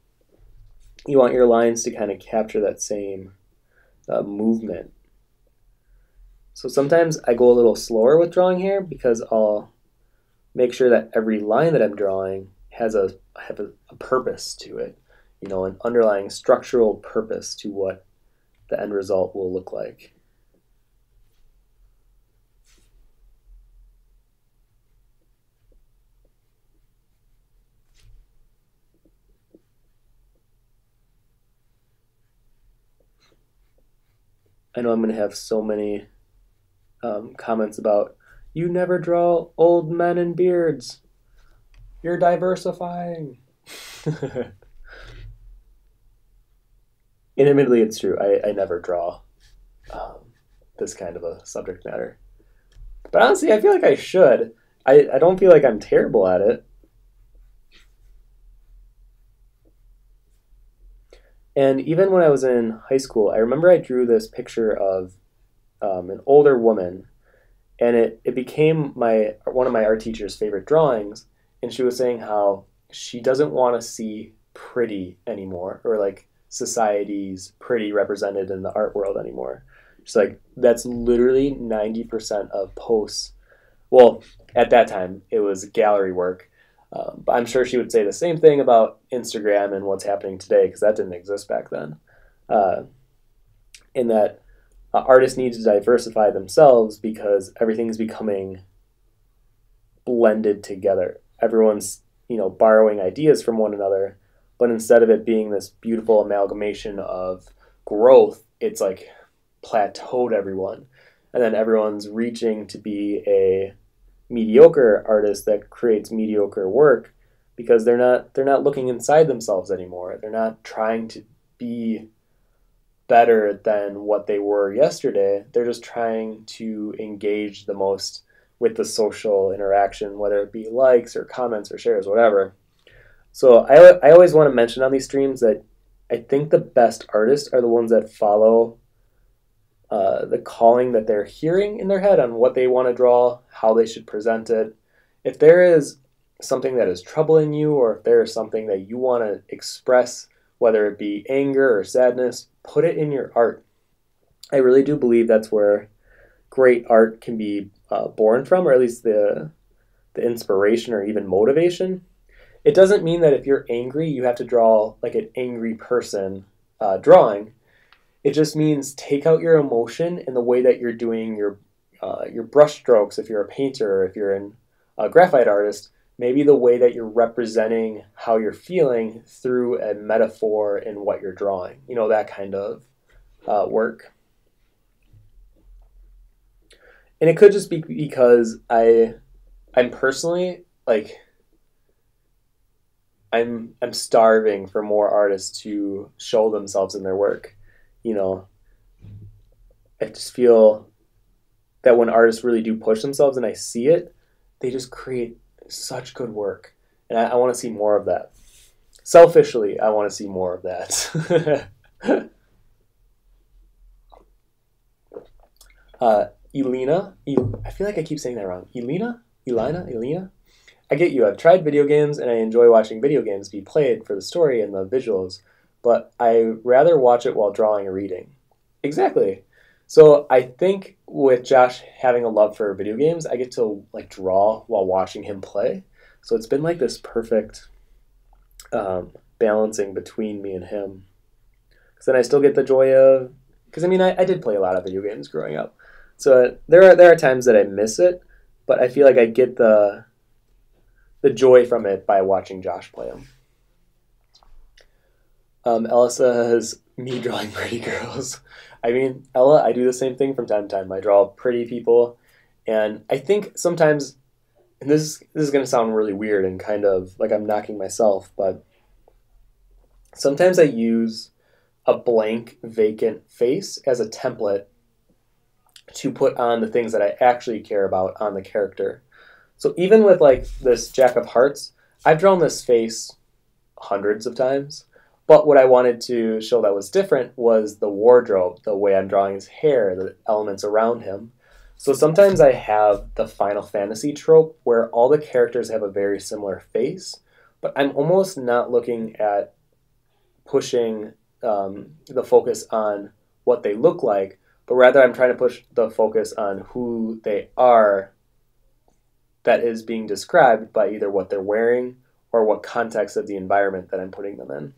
you want your lines to kind of capture that same uh, movement. So sometimes I go a little slower with drawing hair because I'll make sure that every line that I'm drawing has a, have a, a purpose to it. You know, an underlying structural purpose to what the end result will look like. I know I'm going to have so many um, comments about, you never draw old men in beards. You're diversifying. And admittedly, it's true. I, I never draw um, this kind of a subject matter. But honestly, I feel like I should. I, I don't feel like I'm terrible at it. And even when I was in high school, I remember I drew this picture of um, an older woman. And it, it became my one of my art teacher's favorite drawings. And she was saying how she doesn't want to see pretty anymore, or like society's pretty represented in the art world anymore. She's like, that's literally ninety percent of posts. Well, at that time, it was gallery work. Um, but I'm sure she would say the same thing about Instagram and what's happening today, because that didn't exist back then. Uh, in that uh, artists need to diversify themselves because everything's becoming blended together. Everyone's, you know, borrowing ideas from one another. But instead of it being this beautiful amalgamation of growth, it's like plateaued everyone. And then everyone's reaching to be a mediocre artist that creates mediocre work because they're not they're not looking inside themselves anymore. They're not trying to be better than what they were yesterday. They're just trying to engage the most with the social interaction, whether it be likes or comments or shares, whatever. So I, I always want to mention on these streams that I think the best artists are the ones that follow uh, the calling that they're hearing in their head on what they want to draw, how they should present it. If there is something that is troubling you, or if there is something that you want to express, whether it be anger or sadness, put it in your art. I really do believe that's where great art can be uh, born from, or at least the, the inspiration or even motivation. It doesn't mean that if you're angry, you have to draw like an angry person uh, drawing. It just means take out your emotion in the way that you're doing your uh, your brush strokes. If you're a painter, if you're an, a graphite artist, maybe the way that you're representing how you're feeling through a metaphor in what you're drawing. You know, that kind of uh, work. And it could just be because I, I'm personally like, I'm I'm starving for more artists to show themselves in their work. You know, I just feel that when artists really do push themselves and I see it, they just create such good work. And I, I want to see more of that. Selfishly, I want to see more of that. uh, Elena, El I feel like I keep saying that wrong. Elena? Elena? Elena? I get you. I've tried video games, and I enjoy watching video games be played for the story and the visuals, but I rather watch it while drawing or reading. Exactly. So I think with Josh having a love for video games, I get to like draw while watching him play. So it's been like this perfect um, balancing between me and him. Because then I still get the joy of, because I mean, I, I did play a lot of video games growing up. So there are, there are times that I miss it, but I feel like I get the... the joy from it by watching Josh play them. Um, Ella says, me drawing pretty girls. I mean, Ella, I do the same thing from time to time. I draw pretty people. And I think sometimes, and this, this is going to sound really weird and kind of like I'm knocking myself, but sometimes I use a blank, vacant face as a template to put on the things that I actually care about on the character. So even with like this Jack of Hearts, I've drawn this face hundreds of times, but what I wanted to show that was different was the wardrobe, the way I'm drawing his hair, the elements around him. So sometimes I have the Final Fantasy trope where all the characters have a very similar face, but I'm almost not looking at pushing um, the focus on what they look like, but rather I'm trying to push the focus on who they are that is being described by either what they're wearing or what context of the environment that I'm putting them in.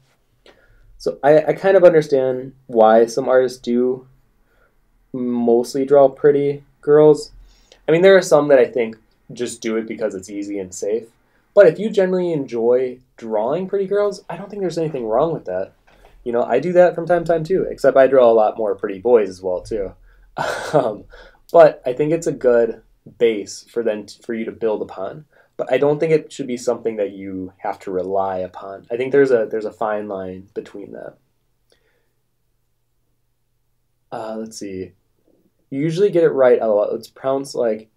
So I, I kind of understand why some artists do mostly draw pretty girls. I mean, there are some that I think just do it because it's easy and safe. But if you generally enjoy drawing pretty girls, I don't think there's anything wrong with that. You know, I do that from time to time too, except I draw a lot more pretty boys as well too. um, but I think it's a good base for then to, for you to build upon, but I don't think it should be something that you have to rely upon. I think there's a there's a fine line between that. Uh, let's see. You usually get it right, Ella. It's pronounced like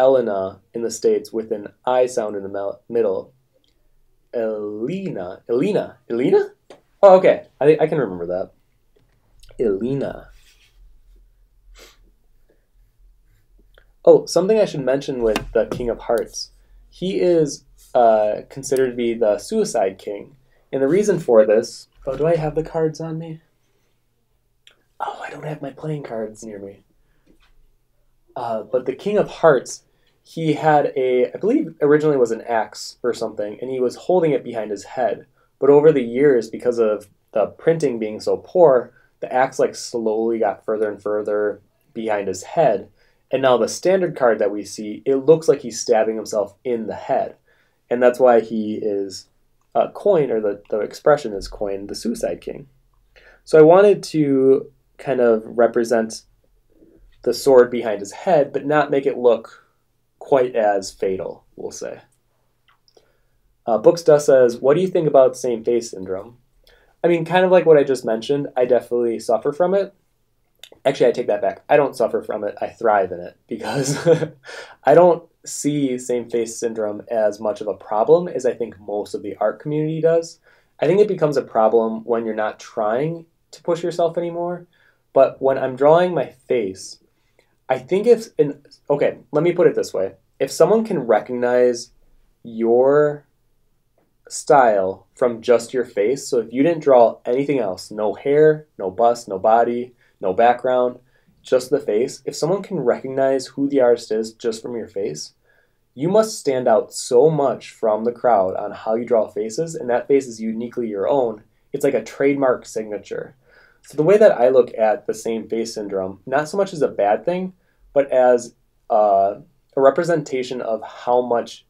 Elena in the States with an I sound in the middle. Elena, Elena, Elena. Oh, okay. I I can remember that. Elena. Oh, something I should mention with the King of Hearts. He is uh, considered to be the Suicide King. And the reason for this... Oh, do I have the cards on me? Oh, I don't have my playing cards near me. Uh, but the King of Hearts, he had a... I believe originally was an axe or something, and he was holding it behind his head. But over the years, because of the printing being so poor, the axe like slowly got further and further behind his head. And now the standard card that we see, it looks like he's stabbing himself in the head. And that's why he is uh, coined, or the, the expression is coined, the Suicide King. So I wanted to kind of represent the sword behind his head, but not make it look quite as fatal, we'll say. Uh, Booksta says, what do you think about same face syndrome? I mean, kind of like what I just mentioned, I definitely suffer from it. Actually, I take that back. I don't suffer from it. I thrive in it because I don't see same-face syndrome as much of a problem as I think most of the art community does. I think it becomes a problem when you're not trying to push yourself anymore. But when I'm drawing my face, I think if... In, okay, let me put it this way. If someone can recognize your style from just your face, so if you didn't draw anything else, no hair, no bust, no body... no background, just the face. If someone can recognize who the artist is just from your face, You must stand out so much from the crowd on how you draw faces, and that face is uniquely your own. It's like a trademark signature. So the way that I look at the same face syndrome, not so much as a bad thing, but as uh, a representation of how much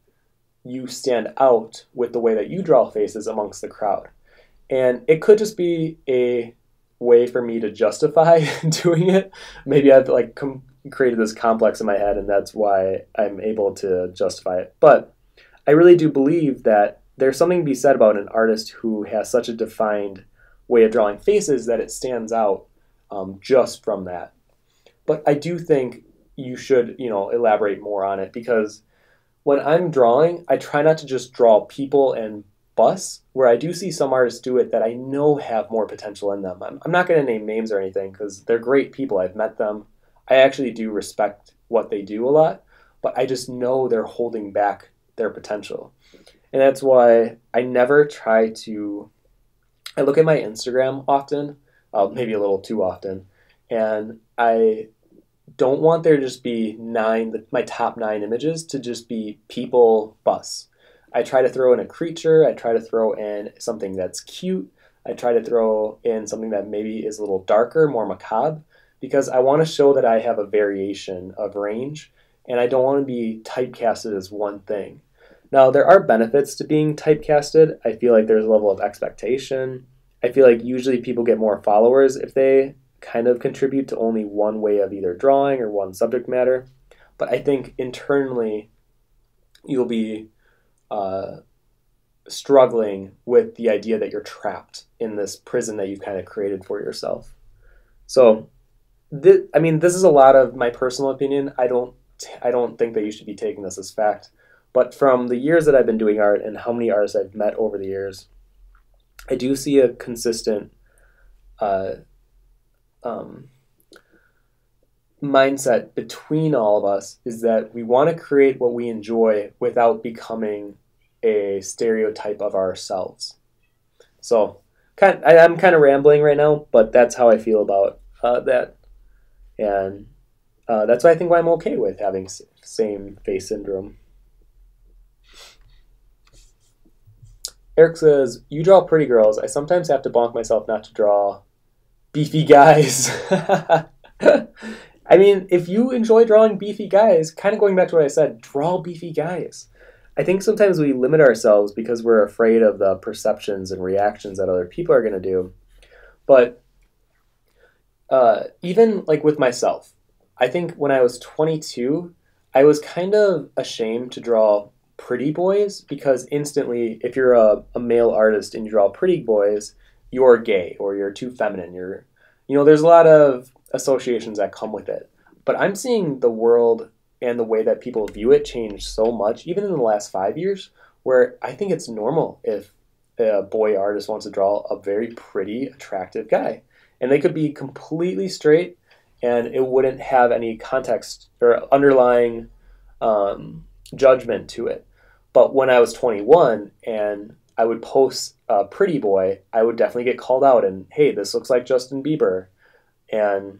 you stand out with the way that you draw faces amongst the crowd. And it could just be a way for me to justify doing it. Maybe I've like com created this complex in my head, and that's why I'm able to justify it. But I really do believe that there's something to be said about an artist who has such a defined way of drawing faces that it stands out um, just from that. But I do think you should, you know, elaborate more on it, because when I'm drawing, I try not to just draw people and bus, where I do see some artists do it that I know have more potential in them. I'm, I'm not going to name names or anything because they're great people. I've met them. I actually do respect what they do a lot, but I just know they're holding back their potential. And that's why I never try to, I look at my Instagram often, uh, maybe a little too often, and I don't want there to just be nine, my top nine images to just be people bus. I try to throw in a creature, I try to throw in something that's cute, I try to throw in something that maybe is a little darker, more macabre, because I want to show that I have a variation of range, and I don't want to be typecasted as one thing. Now, there are benefits to being typecasted. I feel like there's a level of expectation. I feel like usually people get more followers if they kind of contribute to only one way of either drawing or one subject matter. But I think internally, you'll be Uh, struggling with the idea that you're trapped in this prison that you've kind of created for yourself. So, th I mean, this is a lot of my personal opinion. I don't, t I don't think that you should be taking this as fact. But from the years that I've been doing art and how many artists I've met over the years, I do see a consistent uh, um, mindset between all of us, is that we want to create what we enjoy without becoming a stereotype of ourselves. So kind of, I, I'm kind of rambling right now, but that's how I feel about uh, that. And uh, that's why I think why I'm okay with having same face syndrome. Eric says, you draw pretty girls. I sometimes have to bonk myself not to draw beefy guys. I mean, if you enjoy drawing beefy guys, kind of going back to what I said, draw beefy guys. I think sometimes we limit ourselves because we're afraid of the perceptions and reactions that other people are going to do. But uh, even like with myself, I think when I was twenty-two, I was kind of ashamed to draw pretty boys, because instantly, if you're a, a male artist and you draw pretty boys, you're gay or you're too feminine. You're, you know, there's a lot of associations that come with it. But I'm seeing the world and the way that people view it change so much, even in the last five years, where I think it's normal if a boy artist wants to draw a very pretty, attractive guy. And they could be completely straight, and it wouldn't have any context or underlying um, judgment to it. But when I was twenty-one and I would post a pretty boy, I would definitely get called out and, hey, this looks like Justin Bieber. And,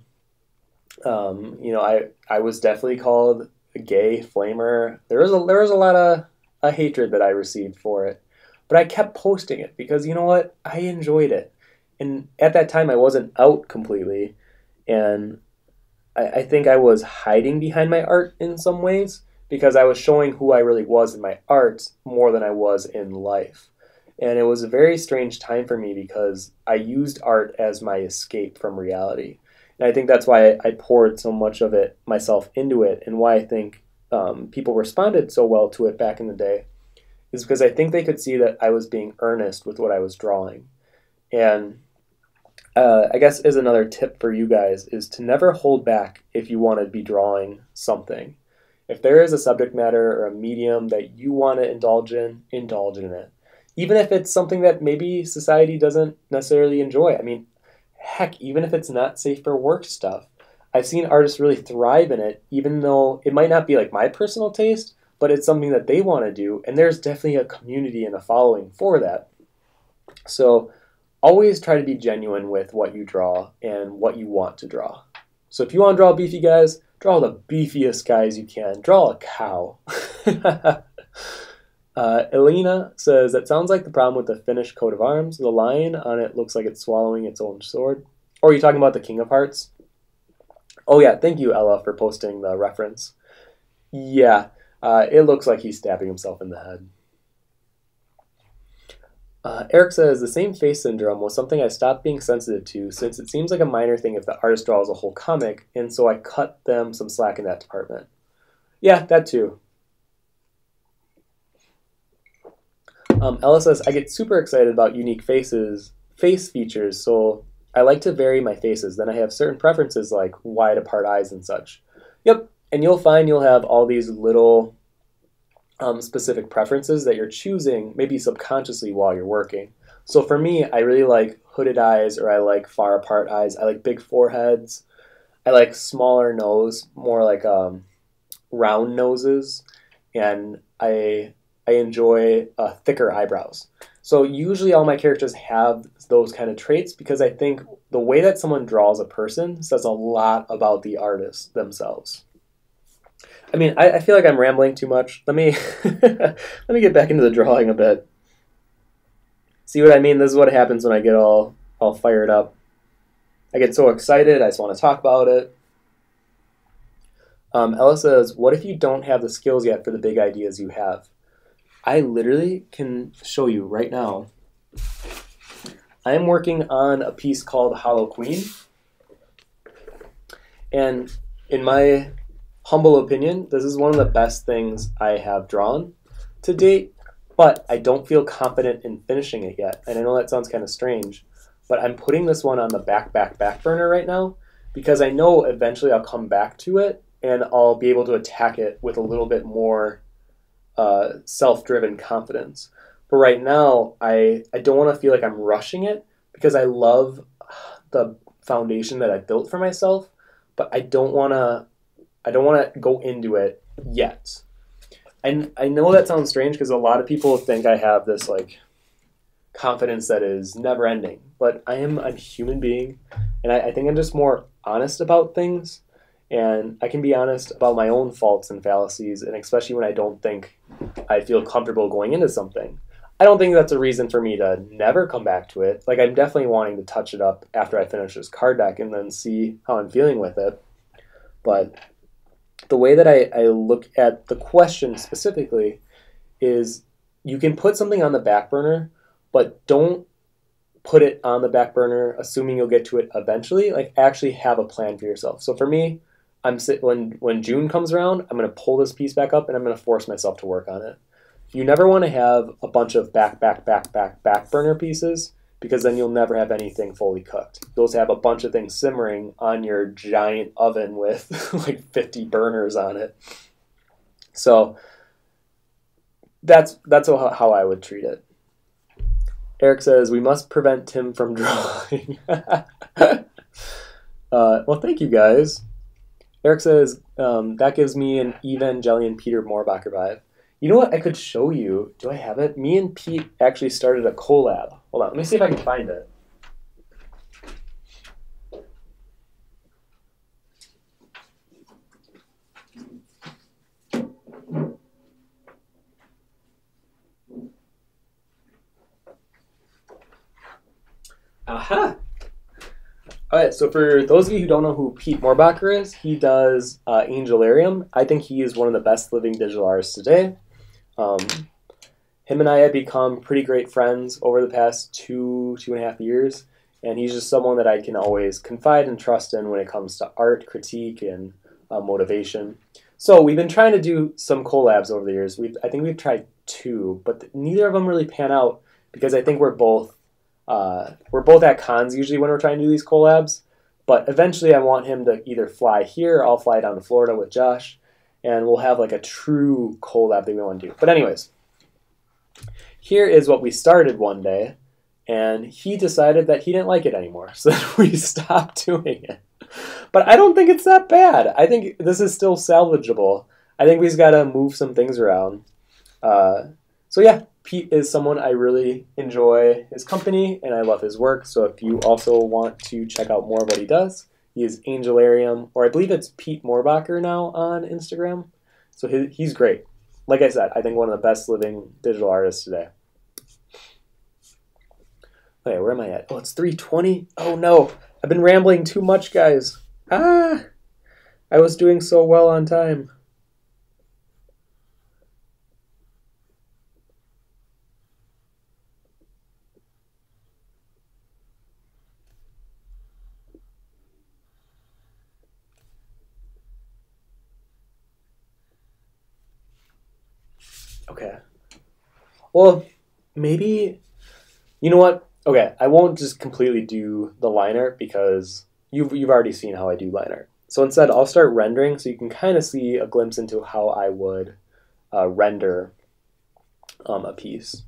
um, you know, I, I was definitely called a gay flamer. There was a, there was a lot of a hatred that I received for it, but I kept posting it because, you know what, I enjoyed it. And at that time I wasn't out completely. And I, I think I was hiding behind my art in some ways, because I was showing who I really was in my art more than I was in life. And it was a very strange time for me, because I used art as my escape from reality. And I think that's why I poured so much of it, myself, into it, and why I think um, people responded so well to it back in the day, is because I think they could see that I was being earnest with what I was drawing. And uh, I guess is another tip for you guys, is to never hold back if you want to be drawing something. If there is a subject matter or a medium that you want to indulge in, indulge in it. Even if it's something that maybe society doesn't necessarily enjoy. I mean, heck, even if it's not safe for work stuff. I've seen artists really thrive in it, even though it might not be like my personal taste, but it's something that they want to do, and there's definitely a community and a following for that. So always try to be genuine with what you draw and what you want to draw. So if you want to draw beefy guys, Draw the beefiest guys you can. Draw a cow. uh, Elena says, that sounds like the problem with the Finnish coat of arms. The lion on it looks like it's swallowing its own sword. Or are you talking about the Kingdom Hearts? Oh yeah, thank you, Ella, for posting the reference. Yeah, uh, it looks like he's stabbing himself in the head. Uh, Eric says, the same face syndrome was something I stopped being sensitive to since it seems like a minor thing if the artist draws a whole comic, and so I cut them some slack in that department. Yeah, that too. Um, Ella says, I get super excited about unique faces, face features, so I like to vary my faces. Then I have certain preferences like wide apart eyes and such. Yep, and you'll find you'll have all these little... Um, specific preferences that you're choosing maybe subconsciously while you're working. So for me, I really like hooded eyes, or I like far apart eyes. I like big foreheads. I like smaller nose, more like um, round noses, and I I enjoy uh, thicker eyebrows. So usually all my characters have those kind of traits because I think the way that someone draws a person says a lot about the artist themselves. I mean, I, I feel like I'm rambling too much. Let me let me get back into the drawing a bit. See what I mean? This is what happens when I get all, all fired up. I get so excited, I just want to talk about it. Um, Ella says, what if you don't have the skills yet for the big ideas you have? I literally can show you right now. I'm working on a piece called Hollow Queen. And in my... humble opinion, this is one of the best things I have drawn to date, but I don't feel confident in finishing it yet. And I know that sounds kind of strange, but I'm putting this one on the back, back, back burner right now because I know eventually I'll come back to it and I'll be able to attack it with a little bit more uh, self-driven confidence. But right now, I, I don't want to feel like I'm rushing it because I love the foundation that I built for myself, but I don't want to... I don't want to go into it yet. And I know that sounds strange because a lot of people think I have this like confidence that is never ending, but I am a human being and I, I think I'm just more honest about things, and I can be honest about my own faults and fallacies, and especially when I don't think I feel comfortable going into something. I don't think that's a reason for me to never come back to it. Like, I'm definitely wanting to touch it up after I finish this card deck and then see how I'm feeling with it. But the way that I, I look at the question specifically is you can put something on the back burner, but don't put it on the back burner assuming you'll get to it eventually. Like, actually have a plan for yourself. So for me, I'm sit, when, when June comes around, I'm going to pull this piece back up and I'm going to force myself to work on it. You never want to have a bunch of back, back, back, back, back burner pieces because then you'll never have anything fully cooked. You'll have a bunch of things simmering on your giant oven with like fifty burners on it. So that's that's how I would treat it. Eric says, we must prevent Tim from drawing. uh, well, thank you guys. Eric says, um, that gives me an Evangelion Peter Mohrbacher vibe. You know what I could show you? Do I have it? Me and Pete actually started a collab. Hold on, let me see if I can find it. Aha! All right, so for those of you who don't know who Pete Mohrbacher is, he does uh, Angelarium. I think he is one of the best living digital artists today. Um, him and I have become pretty great friends over the past two, two and a half years, and he's just someone that I can always confide and trust in when it comes to art, critique, and uh, motivation. So we've been trying to do some collabs over the years. We've, I think we've tried two, but neither of them really pan out because I think we're both uh, we're both at cons usually when we're trying to do these collabs. But eventually I want him to either fly here, or I'll fly down to Florida with Josh, and we'll have like a true collab that we want to do. But anyways, here is what we started one day, and he decided that he didn't like it anymore, so we stopped doing it. But I don't think it's that bad. I think this is still salvageable. I think we've got to move some things around. Uh, so yeah, Pete is someone I really enjoy his company, and I love his work, so if you also want to check out more of what he does, He is Angelarium, or I believe it's Pete Mohrbacher now on Instagram. So he, he's great. Like I said, I think one of the best living digital artists today. Okay, where am I at? Oh, it's three twenty. Oh, no. I've been rambling too much, guys. Ah! I was doing so well on time. Okay. Well, maybe, you know what? Okay, I won't just completely do the line art because you've, you've already seen how I do line art. So instead, I'll start rendering so you can kind of see a glimpse into how I would uh, render um, a piece.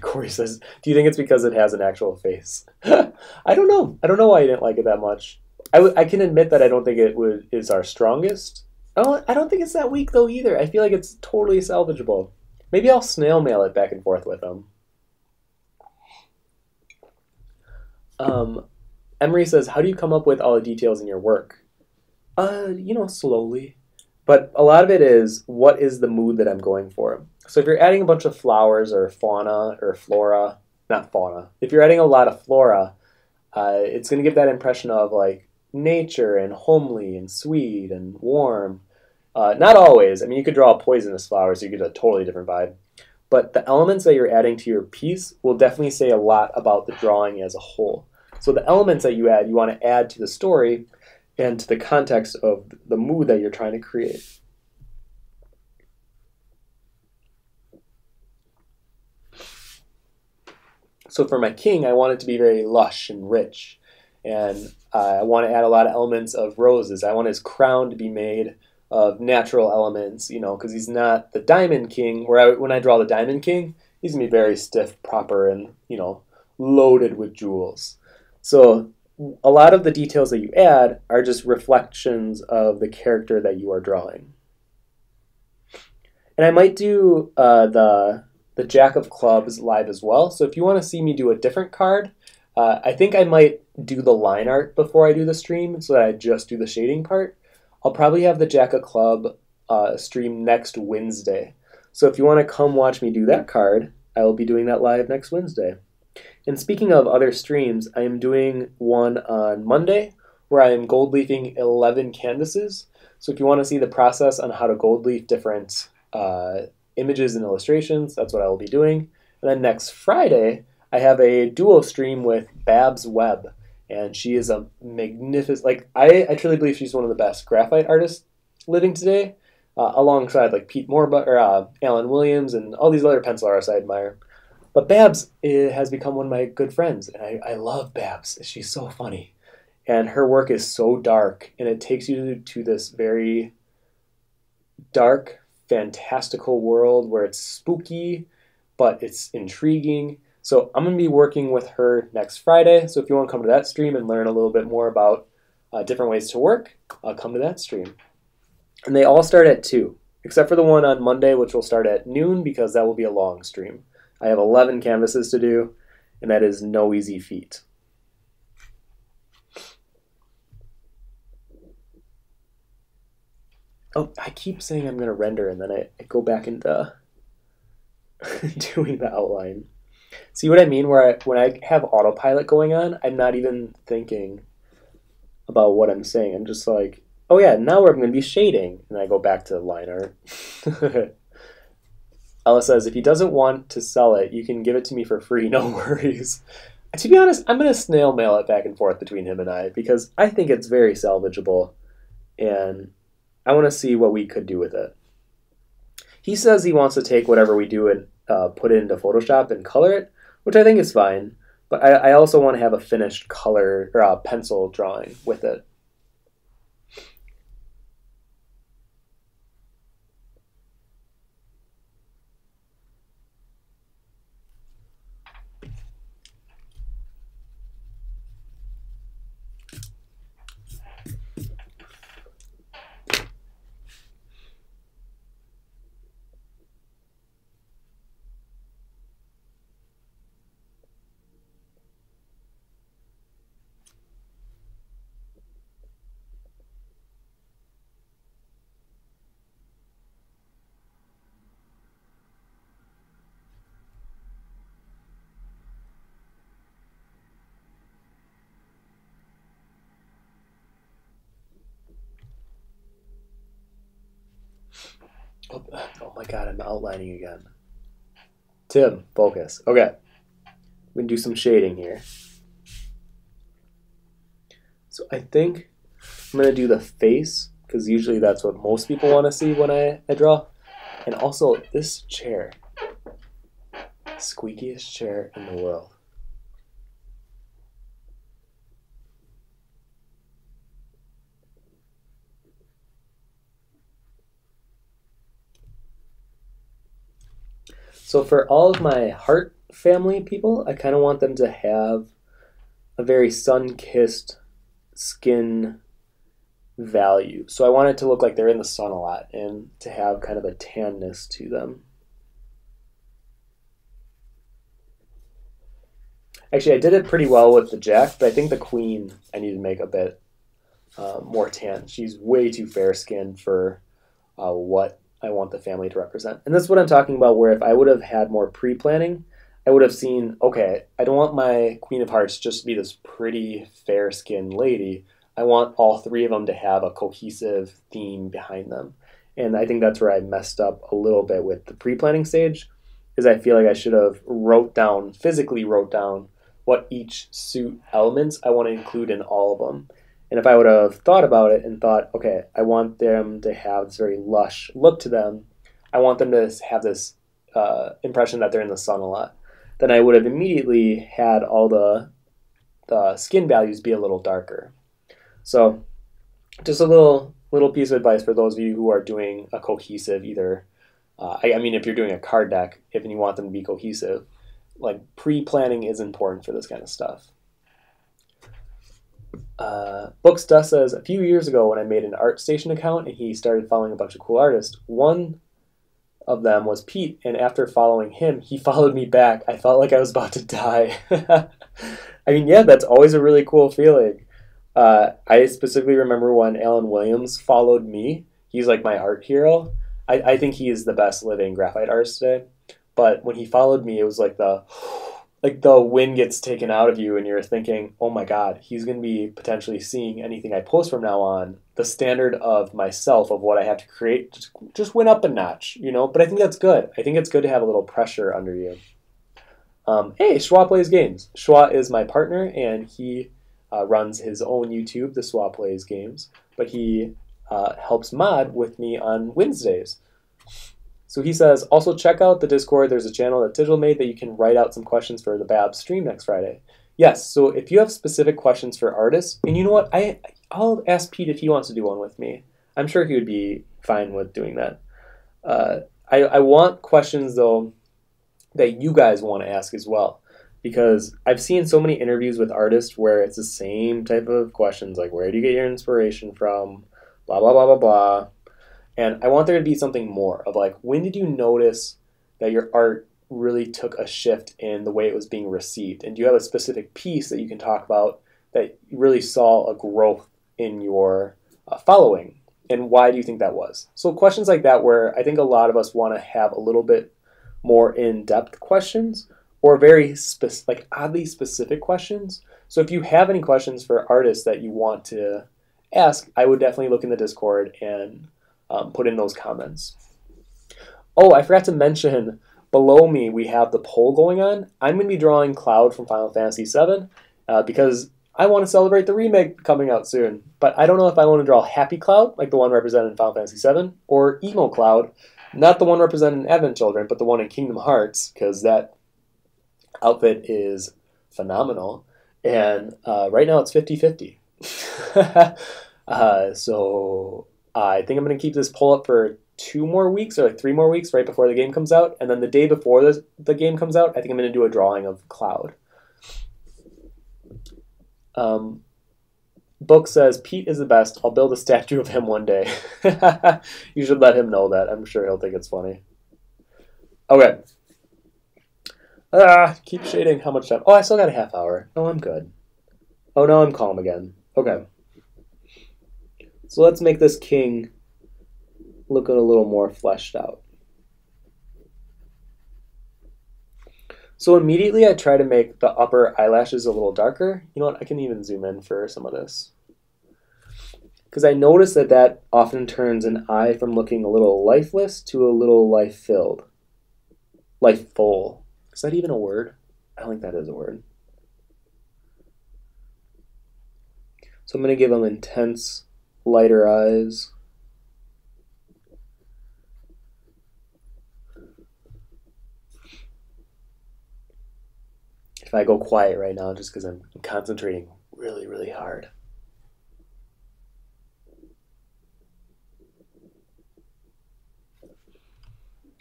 Corey says, do you think it's because it has an actual face? I don't know. I don't know why I didn't like it that much. I, w I can admit that I don't think it would, is our strongest. I don't, I don't think it's that weak, though, either. I feel like it's totally salvageable. Maybe I'll snail mail it back and forth with them. Um... Emery says, how do you come up with all the details in your work? Uh, you know, slowly. But a lot of it is, what is the mood that I'm going for? So if you're adding a bunch of flowers or fauna or flora, not fauna, if you're adding a lot of flora, uh, it's going to give that impression of like nature and homely and sweet and warm. Uh, not always. I mean, you could draw a poisonous flower, so you get a totally different vibe. But the elements that you're adding to your piece will definitely say a lot about the drawing as a whole. So the elements that you add, you want to add to the story and to the context of the mood that you're trying to create. So for my king, I want it to be very lush and rich. And uh, I want to add a lot of elements of roses. I want his crown to be made of natural elements, you know, because he's not the diamond king. Where I, when I draw the diamond king, he's going to be very stiff, proper, and, you know, loaded with jewels. So a lot of the details that you add are just reflections of the character that you are drawing. And I might do uh, the, the Jack of Clubs live as well. So if you want to see me do a different card, uh, I think I might do the line art before I do the stream so that I just do the shading part. I'll probably have the Jack of Club uh, stream next Wednesday. So if you want to come watch me do that card, I will be doing that live next Wednesday. And speaking of other streams, I am doing one on Monday where I am gold leafing eleven canvases. So if you want to see the process on how to gold leaf different uh, images and illustrations, that's what I will be doing. And then next Friday, I have a duo stream with Babs Webb. And she is a magnificent, like, I, I truly believe she's one of the best graphite artists living today, uh, alongside like Pete Mohrbacher, or uh, Alan Williams, and all these other pencil artists I admire. But Babs has become one of my good friends, and I, I love Babs. She's so funny. And her work is so dark, and it takes you to this very dark, fantastical world where it's spooky, but it's intriguing. So I'm going to be working with her next Friday. So if you want to come to that stream and learn a little bit more about uh, different ways to work, uh, come to that stream. And they all start at two, except for the one on Monday, which will start at noon because that will be a long stream. I have eleven canvases to do, and that is no easy feat. Oh, I keep saying I'm going to render, and then I, I go back into doing the outline. See what I mean? Where I, when I have autopilot going on, I'm not even thinking about what I'm saying. I'm just like, oh yeah, now we're going to be shading, and I go back to line art. Ella says, if he doesn't want to sell it, you can give it to me for free, no worries. To be honest, I'm going to snail mail it back and forth between him and I because I think it's very salvageable, and I want to see what we could do with it. He says he wants to take whatever we do and uh, put it into Photoshop and color it, which I think is fine, but I, I also want to have a finished color or uh, pencil drawing with it. God, I'm outlining again. Tim, focus. Okay. We can do some shading here. So I think I'm going to do the face, because usually that's what most people want to see when I, I draw. And also this chair. Squeakiest chair in the world. So for all of my heart family people, I kind of want them to have a very sun-kissed skin value. So I want it to look like they're in the sun a lot and to have kind of a tanness to them. Actually, I did it pretty well with the Jack, but I think the Queen I need to make a bit uh, more tan. She's way too fair-skinned for uh, what I want the family to represent. And that's what I'm talking about, where if I would have had more pre-planning, I would have seen, okay, I don't want my Queen of Hearts just to be this pretty fair-skinned lady. I want all three of them to have a cohesive theme behind them. And I think that's where I messed up a little bit with the pre-planning stage, is I feel like I should have wrote down, physically wrote down, what each suit elements I want to include in all of them. And if I would have thought about it and thought, okay, I want them to have this very lush look to them, I want them to have this uh, impression that they're in the sun a lot, then I would have immediately had all the, the skin values be a little darker. So just a little little piece of advice for those of you who are doing a cohesive either, uh, I, I mean if you're doing a card deck, if you want them to be cohesive, like pre-planning is important for this kind of stuff. Uh, Bookstuff says, a few years ago when I made an ArtStation account and he started following a bunch of cool artists, one of them was Pete, and after following him, he followed me back. I felt like I was about to die. I mean, yeah, that's always a really cool feeling. Uh, I specifically remember when Alan Williams followed me. He's like my art hero. I, I think he is the best living graphite artist today. But when he followed me, it was like the... like the wind gets taken out of you and you're thinking, oh my God, he's going to be potentially seeing anything I post from now on. The standard of myself, of what I have to create, just, just went up a notch, you know? But I think that's good. I think it's good to have a little pressure under you. Um, hey, Schwa Plays Games. Schwa is my partner and he uh, runs his own YouTube, the Schwa Plays Games, but he uh, helps mod with me on Wednesdays. So he says, also check out the Discord. There's a channel that Tijal made that you can write out some questions for the Babs stream next Friday. Yes, so if you have specific questions for artists, and you know what, I, I'll ask Pete if he wants to do one with me. I'm sure he would be fine with doing that. Uh, I, I want questions, though, that you guys want to ask as well, because I've seen so many interviews with artists where it's the same type of questions, like where do you get your inspiration from, blah, blah, blah, blah, blah. And I want there to be something more of like, when did you notice that your art really took a shift in the way it was being received? And do you have a specific piece that you can talk about that you really saw a growth in your uh, following? And why do you think that was? So questions like that, where I think a lot of us want to have a little bit more in-depth questions, or very specific, like oddly specific questions. So if you have any questions for artists that you want to ask, I would definitely look in the Discord and... Um, put in those comments. Oh, I forgot to mention, below me we have the poll going on. I'm going to be drawing Cloud from Final Fantasy seven uh, because I want to celebrate the remake coming out soon. But I don't know if I want to draw Happy Cloud, like the one represented in Final Fantasy seven, or Emo Cloud, not the one represented in Advent Children, but the one in Kingdom Hearts, because that outfit is phenomenal. And uh, right now it's fifty fifty. uh, so... Uh, I think I'm going to keep this poll up for two more weeks or like three more weeks right before the game comes out. And then the day before this, the game comes out, I think I'm going to do a drawing of Cloud. Um, Book says, Pete is the best. I'll build a statue of him one day. You should let him know that. I'm sure he'll think it's funny. Okay. Ah, keep shading. How much time? Oh, I still got a half hour. Oh, I'm good. Oh, no, I'm calm again. Okay. So let's make this king look a little more fleshed out. So immediately I try to make the upper eyelashes a little darker. You know what? I can even zoom in for some of this. because I notice that that often turns an eye from looking a little lifeless to a little life-filled. Life-full. Is that even a word? I think that is a word. So I'm going to give them intense, lighter eyes. If I go quiet right now, just because I'm concentrating really, really hard.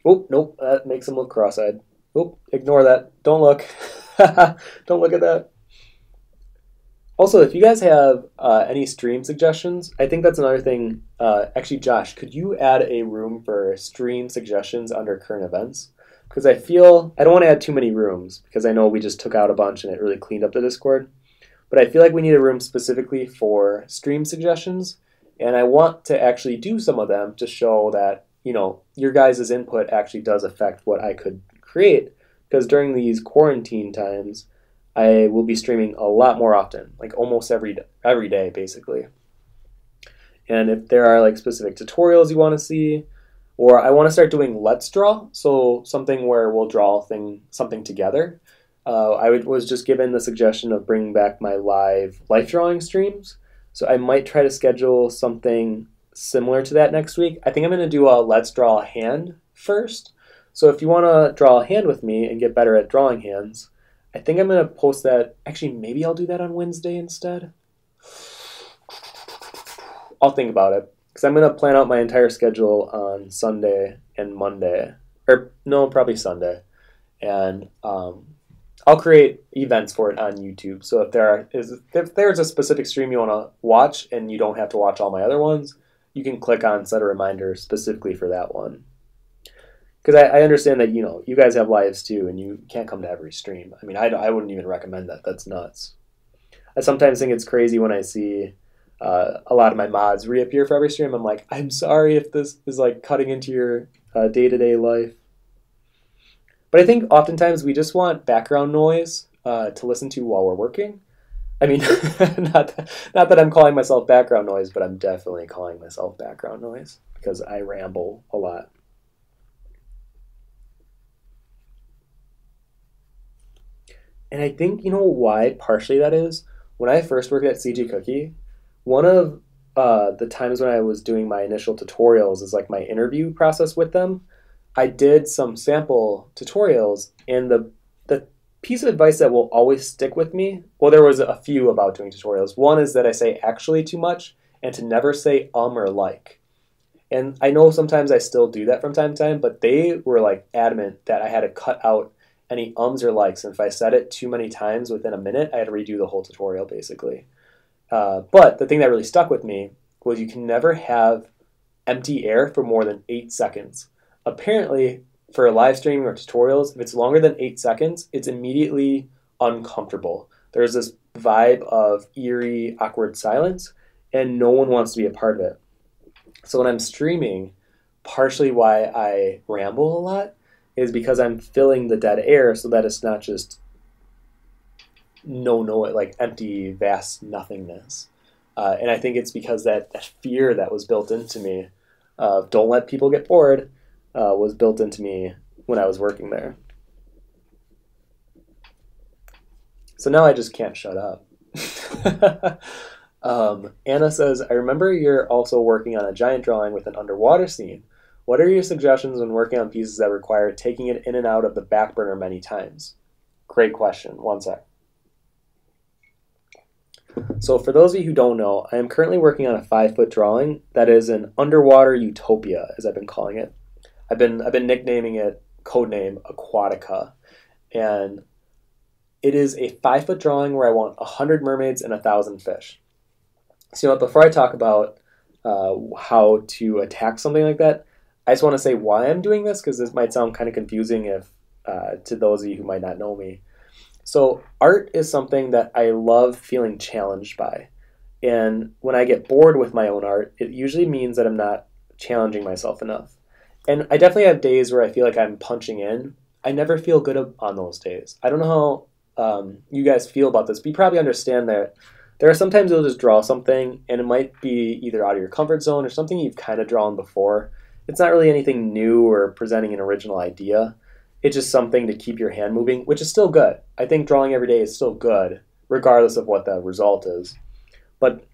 Oh, nope, that makes them look cross-eyed. Oh, ignore that. Don't look. Don't look at that. Also, if you guys have uh, any stream suggestions, I think that's another thing. Uh, actually, Josh, could you add a room for stream suggestions under current events? Because I feel, I don't want to add too many rooms, because I know we just took out a bunch and it really cleaned up the Discord. But I feel like we need a room specifically for stream suggestions, and I want to actually do some of them to show that, you know, your guys' input actually does affect what I could create, because during these quarantine times, I will be streaming a lot more often, like almost every every day, basically. And if there are like specific tutorials you want to see, or I want to start doing Let's Draw, so something where we'll draw thing something together. Uh, I would, was just given the suggestion of bringing back my live life drawing streams, so I might try to schedule something similar to that next week. I think I'm going to do a Let's Draw a Hand first, so if you want to draw a hand with me and get better at drawing hands, I think I'm going to post that. Actually, maybe I'll do that on Wednesday instead. I'll think about it. Because I'm going to plan out my entire schedule on Sunday and Monday. Or, no, probably Sunday. And um, I'll create events for it on YouTube. So if there are, is, if there's a specific stream you want to watch and you don't have to watch all my other ones, you can click on Set a Reminder specifically for that one. Because I, I understand that, you know, you guys have lives too and you can't come to every stream. I mean, I, I wouldn't even recommend that. That's nuts. I sometimes think it's crazy when I see... Uh, a lot of my mods reappear for every stream. I'm like, I'm sorry if this is like cutting into your uh, day-to-day life. But I think oftentimes we just want background noise uh, to listen to while we're working. I mean, not that, not that I'm calling myself background noise, but I'm definitely calling myself background noise because I ramble a lot. And I think, you know why partially that is? When I first worked at C G Cookie, one of uh, the times when I was doing my initial tutorials is like my interview process with them. I did some sample tutorials, and the the piece of advice that will always stick with me, well, there was a few about doing tutorials. One is that I say actually too much and to never say um or like. And I know sometimes I still do that from time to time, but they were like adamant that I had to cut out any ums or likes. And if I said it too many times within a minute, I had to redo the whole tutorial basically. Uh, but the thing that really stuck with me was you can never have empty air for more than eight seconds. Apparently, for live streaming or tutorials, if it's longer than eight seconds, it's immediately uncomfortable. There's this vibe of eerie, awkward silence, and no one wants to be a part of it. So when I'm streaming, partially why I ramble a lot is because I'm filling the dead air so that it's not just no, no, like empty, vast nothingness. Uh, and I think it's because that, that fear that was built into me of uh, don't let people get bored uh, was built into me when I was working there. So now I just can't shut up. um, Anna says, I remember you're also working on a giant drawing with an underwater scene. What are your suggestions when working on pieces that require taking it in and out of the back burner many times? Great question. One sec. So for those of you who don't know, I am currently working on a five-foot drawing that is an underwater utopia, as I've been calling it. I've been I've been nicknaming it codename Aquatica, and it is a five-foot drawing where I want a hundred mermaids and a thousand fish. So you know what, before I talk about uh, how to attack something like that, I just want to say why I'm doing this because this might sound kind of confusing if uh, to those of you who might not know me. So art is something that I love feeling challenged by. And when I get bored with my own art, it usually means that I'm not challenging myself enough. And I definitely have days where I feel like I'm punching in. I never feel good on those days. I don't know how um, you guys feel about this, but you probably understand that There are sometimes you'll just draw something and it might be either out of your comfort zone or something you've kind of drawn before. It's not really anything new or presenting an original idea. It's just something to keep your hand moving, which is still good. I think drawing every day is still good, regardless of what the result is. But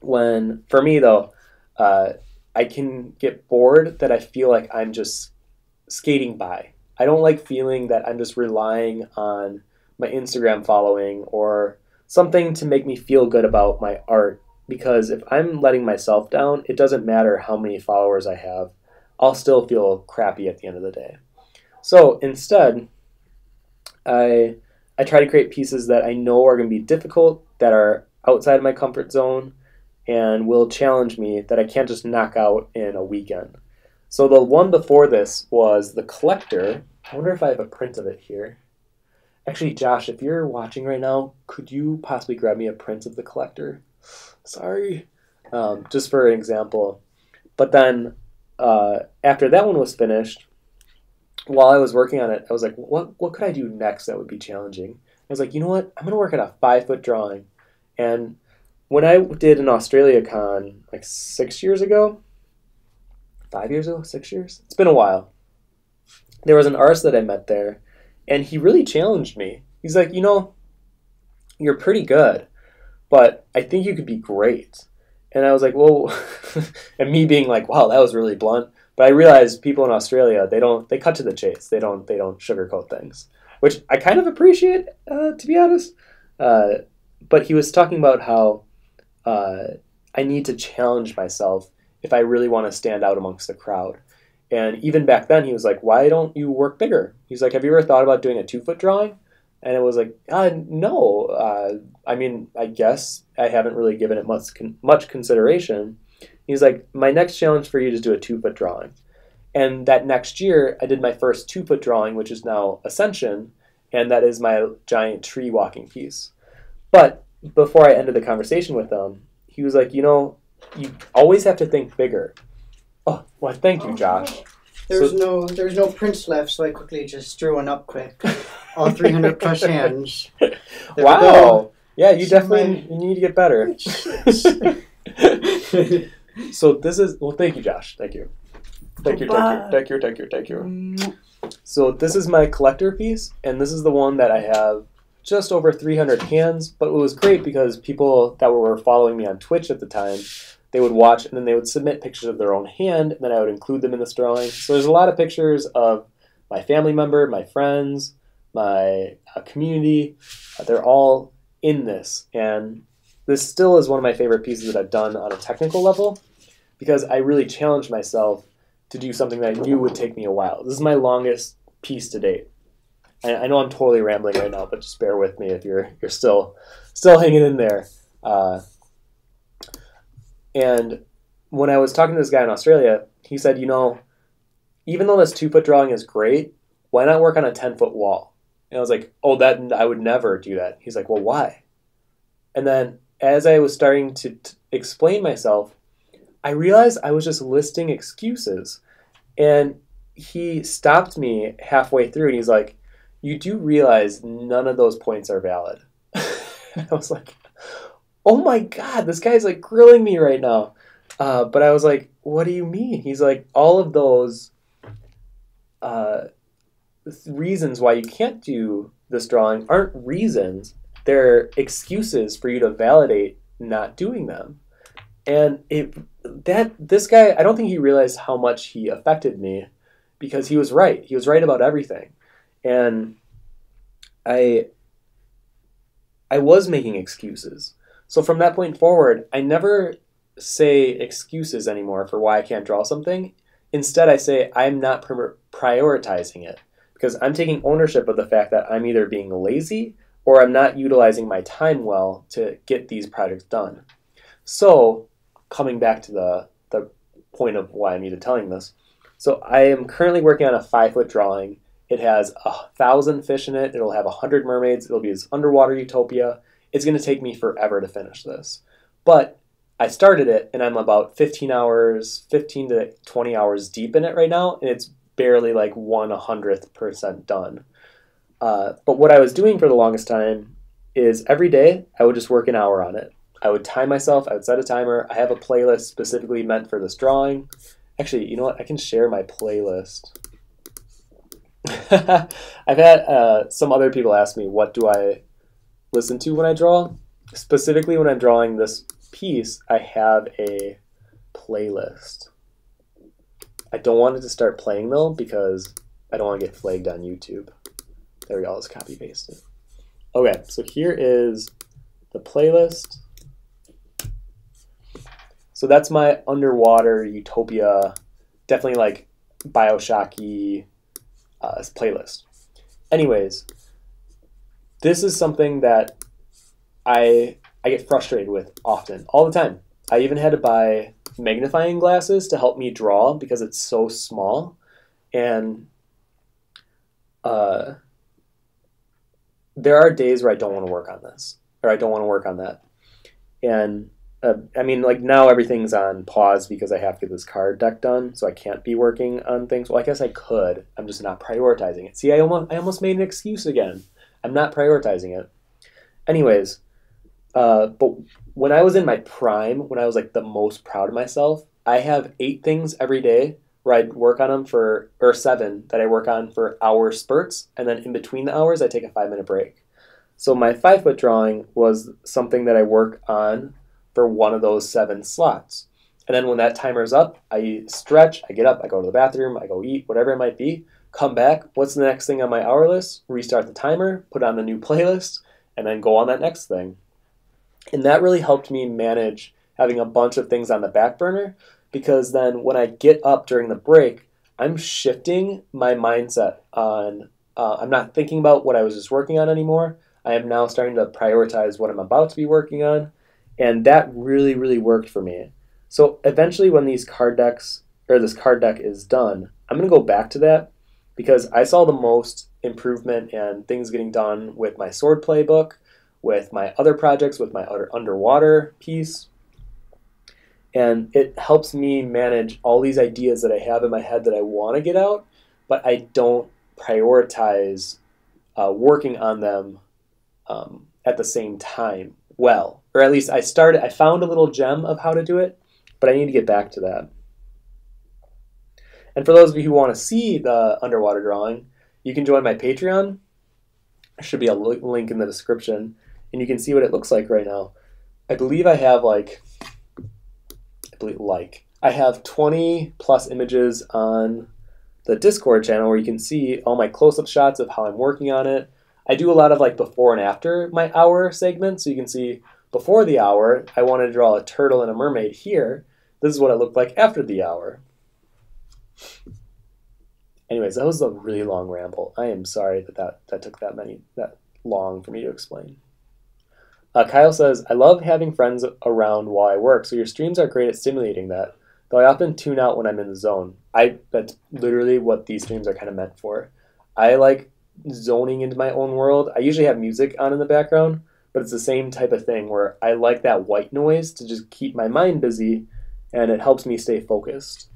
when, for me though, uh, I can get bored that I feel like I'm just skating by. I don't like feeling that I'm just relying on my Instagram following or something to make me feel good about my art, because if I'm letting myself down, it doesn't matter how many followers I have. I'll still feel crappy at the end of the day. So instead, I, I try to create pieces that I know are going to be difficult, that are outside of my comfort zone, and will challenge me, that I can't just knock out in a weekend. So the one before this was The Collector. I wonder if I have a print of it here. Actually, Josh, if you're watching right now, could you possibly grab me a print of The Collector? Sorry. Um, just for an example. But then uh, after that one was finished, while I was working on it, I was like, what, what could I do next that would be challenging? I was like, you know what? I'm going to work on a five-foot drawing. And when I did an Australia con like six years ago, five years ago, six years? It's been a while. There was an artist that I met there. And he really challenged me. He's like, you know, you're pretty good, but I think you could be great. And I was like, whoa. And me being like, wow, that was really blunt. But I realized people in Australia, they don't, they cut to the chase. They don't, they don't sugarcoat things, which I kind of appreciate, uh, to be honest. Uh, but he was talking about how uh, I need to challenge myself if I really want to stand out amongst the crowd. And even back then, he was like, why don't you work bigger? He's like, have you ever thought about doing a two-foot drawing? And it was like, uh, no. Uh, I mean, I guess I haven't really given it much, con much consideration. He's like, my next challenge for you is to do a two-foot drawing. And that next year, I did my first two-foot drawing, which is now Ascension, and that is my giant tree walking piece. But before I ended the conversation with him, he was like, you know, you always have to think bigger. Oh, well, thank you, Josh. Oh, there's so, no there's no prints left, so I quickly just drew one up quick. All three hundred plus hands. There wow. Yeah, you so definitely my... you need to get better. So this is, well, thank you, Josh. Thank you. Thank you, thank you, thank you, thank you, thank you. So this is my collector piece, and this is the one that I have just over three hundred hands, but it was great because people that were following me on Twitch at the time, they would watch, and then they would submit pictures of their own hand, and then I would include them in this drawing. So there's a lot of pictures of my family member, my friends, my uh, community. Uh, they're all in this, and this still is one of my favorite pieces that I've done on a technical level, because I really challenged myself to do something that I knew would take me a while. This is my longest piece to date. And I know I'm totally rambling right now, but just bear with me if you're you're still still hanging in there. Uh, And when I was talking to this guy in Australia, he said, you know, even though this two-foot drawing is great, why not work on a ten-foot wall? And I was like, oh, that I would never do that. He's like, well, why? And then as I was starting to t explain myself, I realized I was just listing excuses. And he stopped me halfway through, and he's like, you do realize none of those points are valid. I was like, oh my God, this guy's like grilling me right now. Uh, but I was like, what do you mean? He's like, all of those uh, reasons why you can't do this drawing aren't reasons. They're excuses for you to validate not doing them. And it, that this guy, I don't think he realized how much he affected me, because he was right. He was right about everything. And I, I was making excuses. So from that point forward, I never say excuses anymore for why I can't draw something. Instead, I say I'm not prioritizing it, because I'm taking ownership of the fact that I'm either being lazy or I'm not utilizing my time well to get these projects done. So coming back to the, the point of why I'm even telling this. So I am currently working on a five-foot drawing. It has a thousand fish in it. It'll have a hundred mermaids. It'll be this underwater utopia. It's going to take me forever to finish this. But I started it, and I'm about fifteen hours, fifteen to twenty hours deep in it right now, and it's barely like one hundredth percent done. Uh, but what I was doing for the longest time is every day I would just work an hour on it. I would time myself. I would set a timer. I have a playlist specifically meant for this drawing. Actually, you know what? I can share my playlist. I've had uh, some other people ask me, what do I listen to when I draw? Specifically when I'm drawing this piece, I have a playlist. I don't want it to start playing though, because I don't want to get flagged on YouTube. There we go, let's copy paste it. Okay, so here is the playlist. So that's my underwater utopia, definitely like Bioshocky uh, playlist. Anyways, this is something that I I get frustrated with often, all the time. I even had to buy magnifying glasses to help me draw because it's so small, and uh, there are days where I don't want to work on this or I don't want to work on that. And uh, I mean, like now everything's on pause because I have to get this card deck done, so I can't be working on things. Well, I guess I could. I'm just not prioritizing it. See, I almost I almost made an excuse again. I'm not prioritizing it. Anyways, uh, but when I was in my prime, when I was like the most proud of myself, I have eight things every day where I'd work on them for, or seven that I work on for hour spurts. And then in between the hours, I take a five minute break. So my five foot drawing was something that I work on for one of those seven slots. And then when that timer's up, I stretch, I get up, I go to the bathroom, I go eat, whatever it might be, come back. What's the next thing on my hour list? Restart the timer, put on the new playlist, and then go on that next thing. And that really helped me manage having a bunch of things on the back burner, because then when I get up during the break, I'm shifting my mindset on, uh, I'm not thinking about what I was just working on anymore. I am now starting to prioritize what I'm about to be working on. And that really, really worked for me. So eventually when these card decks, or this card deck is done, I'm going to go back to that because I saw the most improvement and things getting done with my sword playbook, with my other projects, with my other underwater piece. And it helps me manage all these ideas that I have in my head that I want to get out, but I don't prioritize uh, working on them um, at the same time well. Or at least I started, I found a little gem of how to do it, but I need to get back to that. And for those of you who want to see the underwater drawing, you can join my Patreon. There should be a link in the description, and you can see what it looks like right now. I believe I have like... like. I have twenty plus images on the Discord channel where you can see all my close-up shots of how I'm working on it. I do a lot of like before and after my hour segments, so you can see before the hour, I wanted to draw a turtle and a mermaid here. This is what it looked like after the hour. Anyways, that was a really long ramble. I am sorry that that, that took that many that long for me to explain. Uh, Kyle says, I love having friends around while I work, so your streams are great at stimulating that, though I often tune out when I'm in the zone. I That's literally what these streams are kind of meant for. I like zoning into my own world. I usually have music on in the background, but it's the same type of thing where I like that white noise to just keep my mind busy, and it helps me stay focused.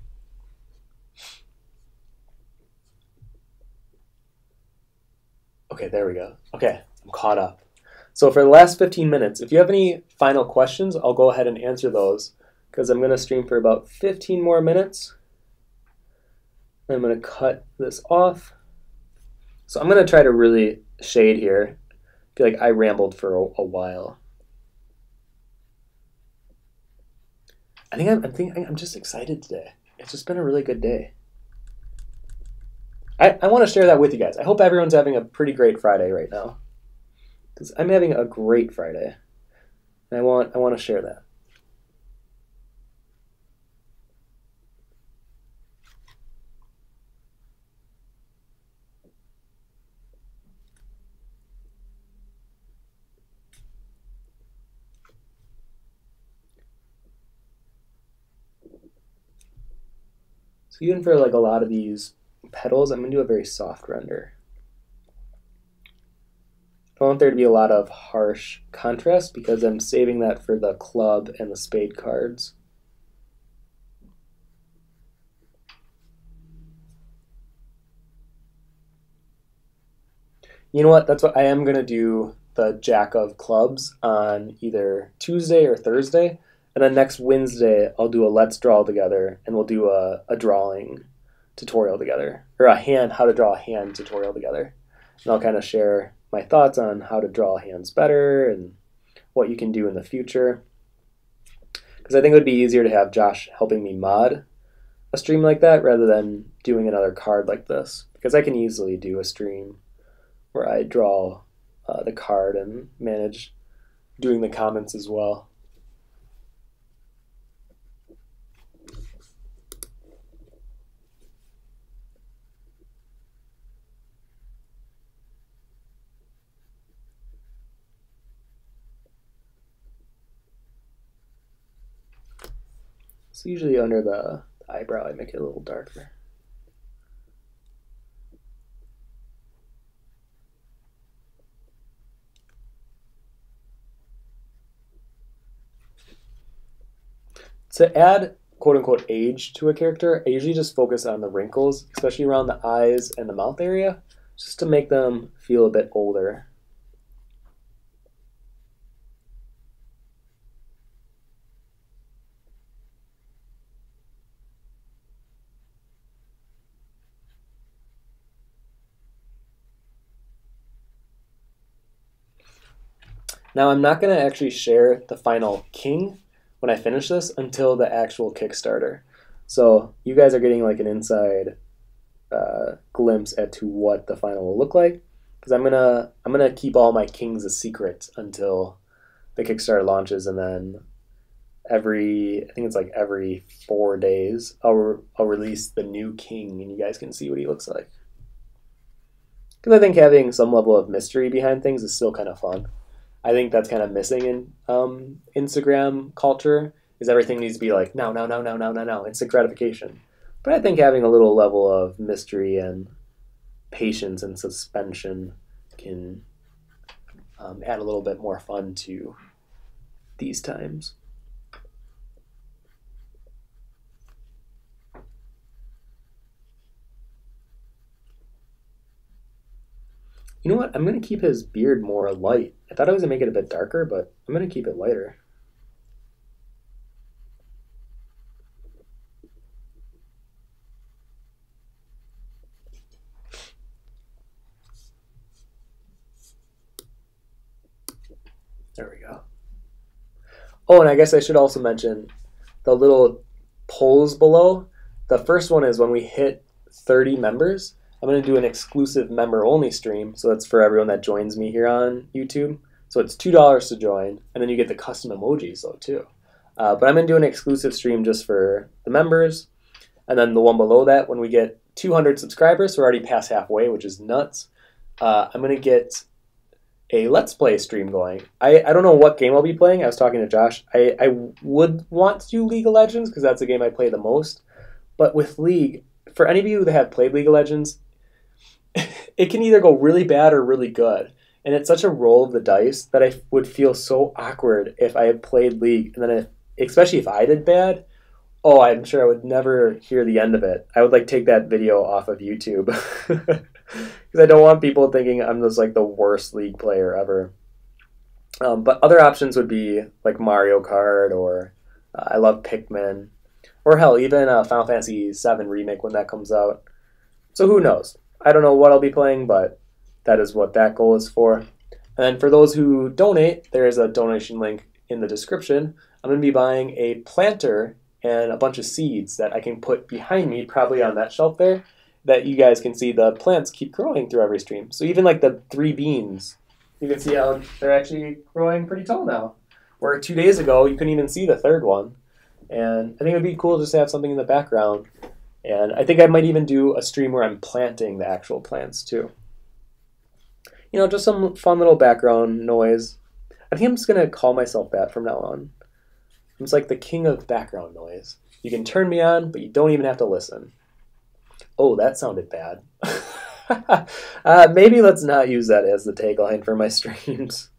Okay, there we go. Okay, I'm caught up. So for the last fifteen minutes, if you have any final questions, I'll go ahead and answer those because I'm going to stream for about fifteen more minutes. I'm going to cut this off. So I'm going to try to really shade here. I feel like I rambled for a, a while. I think I'm, I'm thinking, I'm just excited today. It's just been a really good day. I, I want to share that with you guys. I hope everyone's having a pretty great Friday right now, because I'm having a great Friday, and I want I want to share that. So even for like a lot of these petals, I'm going to do a very soft render. I want there to be a lot of harsh contrast because I'm saving that for the club and the spade cards. You know what? That's what I am going to do the Jack of Clubs on either Tuesday or Thursday. And then next Wednesday, I'll do a Let's Draw together, and we'll do a, a drawing tutorial together, or a hand, how to draw a hand tutorial together. And I'll kind of share my thoughts on how to draw hands better and what you can do in the future. Because I think it would be easier to have Josh helping me mod a stream like that rather than doing another card like this. Because I can easily do a stream where I draw uh, the card and manage doing the comments as well. So usually under the eyebrow, I make it a little darker. To add quote-unquote age to a character, I usually just focus on the wrinkles, especially around the eyes and the mouth area, just to make them feel a bit older. Now, I'm not going to actually share the final king when I finish this until the actual Kickstarter. So you guys are getting like an inside uh, glimpse at to what the final will look like, because I'm gonna I'm gonna keep all my kings a secret until the Kickstarter launches, and then every I think it's like every four days I'll re I'll release the new king, and you guys can see what he looks like. Because I think having some level of mystery behind things is still kind of fun. I think that's kind of missing in um, Instagram culture, is everything needs to be like, no, no, no, no, no, no, no, instant gratification. But I think having a little level of mystery and patience and suspension can um, add a little bit more fun to these times. You know what? I'm going to keep his beard more light. I thought I was going to make it a bit darker, but I'm going to keep it lighter. There we go. Oh, and I guess I should also mention the little polls below. The first one is when we hit thirty members, I'm going to do an exclusive member-only stream, so that's for everyone that joins me here on YouTube. So it's two dollars to join, and then you get the custom emojis, though, too. Uh, but I'm going to do an exclusive stream just for the members, and then the one below that, when we get two hundred subscribers, so we're already past halfway, which is nuts, uh, I'm going to get a Let's Play stream going. I, I don't know what game I'll be playing. I was talking to Josh. I, I would want to do League of Legends, because that's the game I play the most. But with League, for any of you that have played League of Legends, it can either go really bad or really good. And it's such a roll of the dice that I would feel so awkward if I had played League. And then if, especially if I did bad, oh, I'm sure I would never hear the end of it. I would like take that video off of YouTube because I don't want people thinking I'm just like the worst League player ever. Um, but other options would be like Mario Kart, or uh, I love Pikmin, or hell, even uh, Final Fantasy seven Remake when that comes out. So who knows? I don't know what I'll be playing, but that is what that goal is for. And for those who donate, there is a donation link in the description. I'm going to be buying a planter and a bunch of seeds that I can put behind me, probably on that shelf there, that you guys can see the plants keep growing through every stream. So even like the three beans, you can see how they're actually growing pretty tall now. Where two days ago, you couldn't even see the third one. And I think it would be cool just to have something in the background. And I think I might even do a stream where I'm planting the actual plants too. You know, just some fun little background noise. I think I'm just going to call myself that from now on. I'm just like the king of background noise. You can turn me on, but you don't even have to listen. Oh, that sounded bad. uh, maybe let's not use that as the tagline for my streams.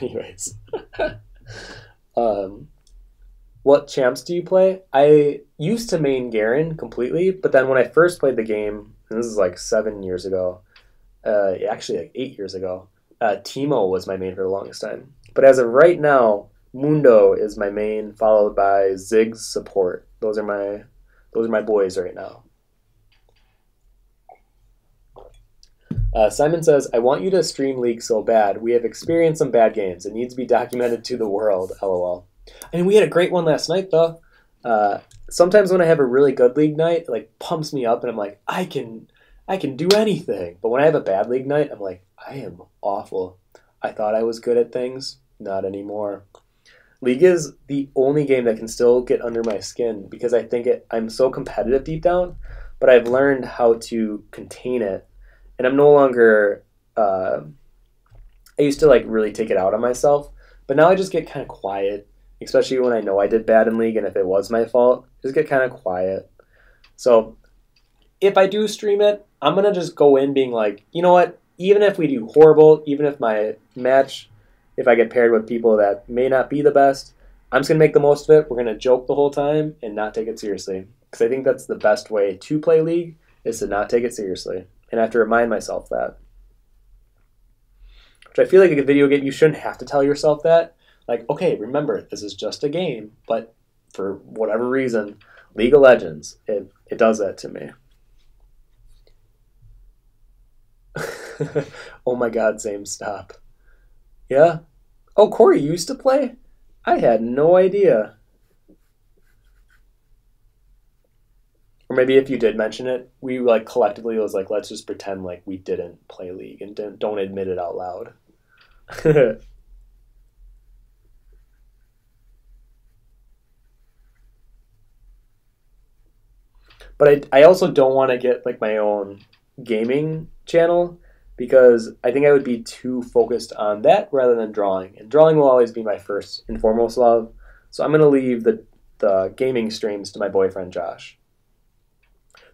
Anyways. um... What champs do you play? I used to main Garen completely, but then when I first played the game, and this is like seven years ago, uh, actually like eight years ago. Uh, Teemo was my main for the longest time. But as of right now, Mundo is my main, followed by Zig's support. Those are my those are my boys right now. Uh, Simon says, I want you to stream League so bad. We have experienced some bad games. It needs to be documented to the world, lol. I mean, we had a great one last night, though. Uh, sometimes when I have a really good League night, it like, pumps me up, and I'm like, I can, I can do anything. But when I have a bad League night, I'm like, I am awful. I thought I was good at things. Not anymore. League is the only game that can still get under my skin because I think it, I'm so competitive deep down, but I've learned how to contain it. And I'm no longer, uh, I used to like really take it out on myself, but now I just get kind of quiet, especially when I know I did bad in League, and if it was my fault, just get kind of quiet. So if I do stream it, I'm going to just go in being like, you know what, even if we do horrible, even if my match, if I get paired with people that may not be the best, I'm just going to make the most of it. We're going to joke the whole time and not take it seriously. Because I think that's the best way to play League, is to not take it seriously. And I have to remind myself that. Which I feel like a video game, you shouldn't have to tell yourself that. Like, okay, remember, this is just a game. But for whatever reason, League of Legends, it, it does that to me. Oh my god, same stop. Yeah? Oh, Corey used to play? I had no idea. Or maybe if you did mention it, we like collectively was like, let's just pretend like we didn't play League and didn't, don't admit it out loud. But I, I also don't want to get like my own gaming channel because I think I would be too focused on that rather than drawing. And drawing will always be my first and foremost love. So I'm going to leave the, the gaming streams to my boyfriend, Josh.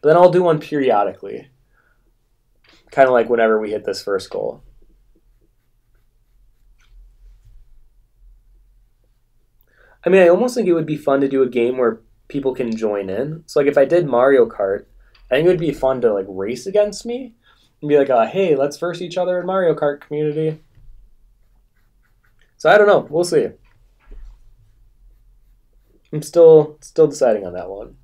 But then I'll do one periodically, kind of like whenever we hit this first goal. I mean, I almost think it would be fun to do a game where people can join in. So like if I did Mario Kart, I think it would be fun to like race against me and be like, uh, hey, let's verse each other in Mario Kart community. So I don't know. We'll see. I'm still still deciding on that one.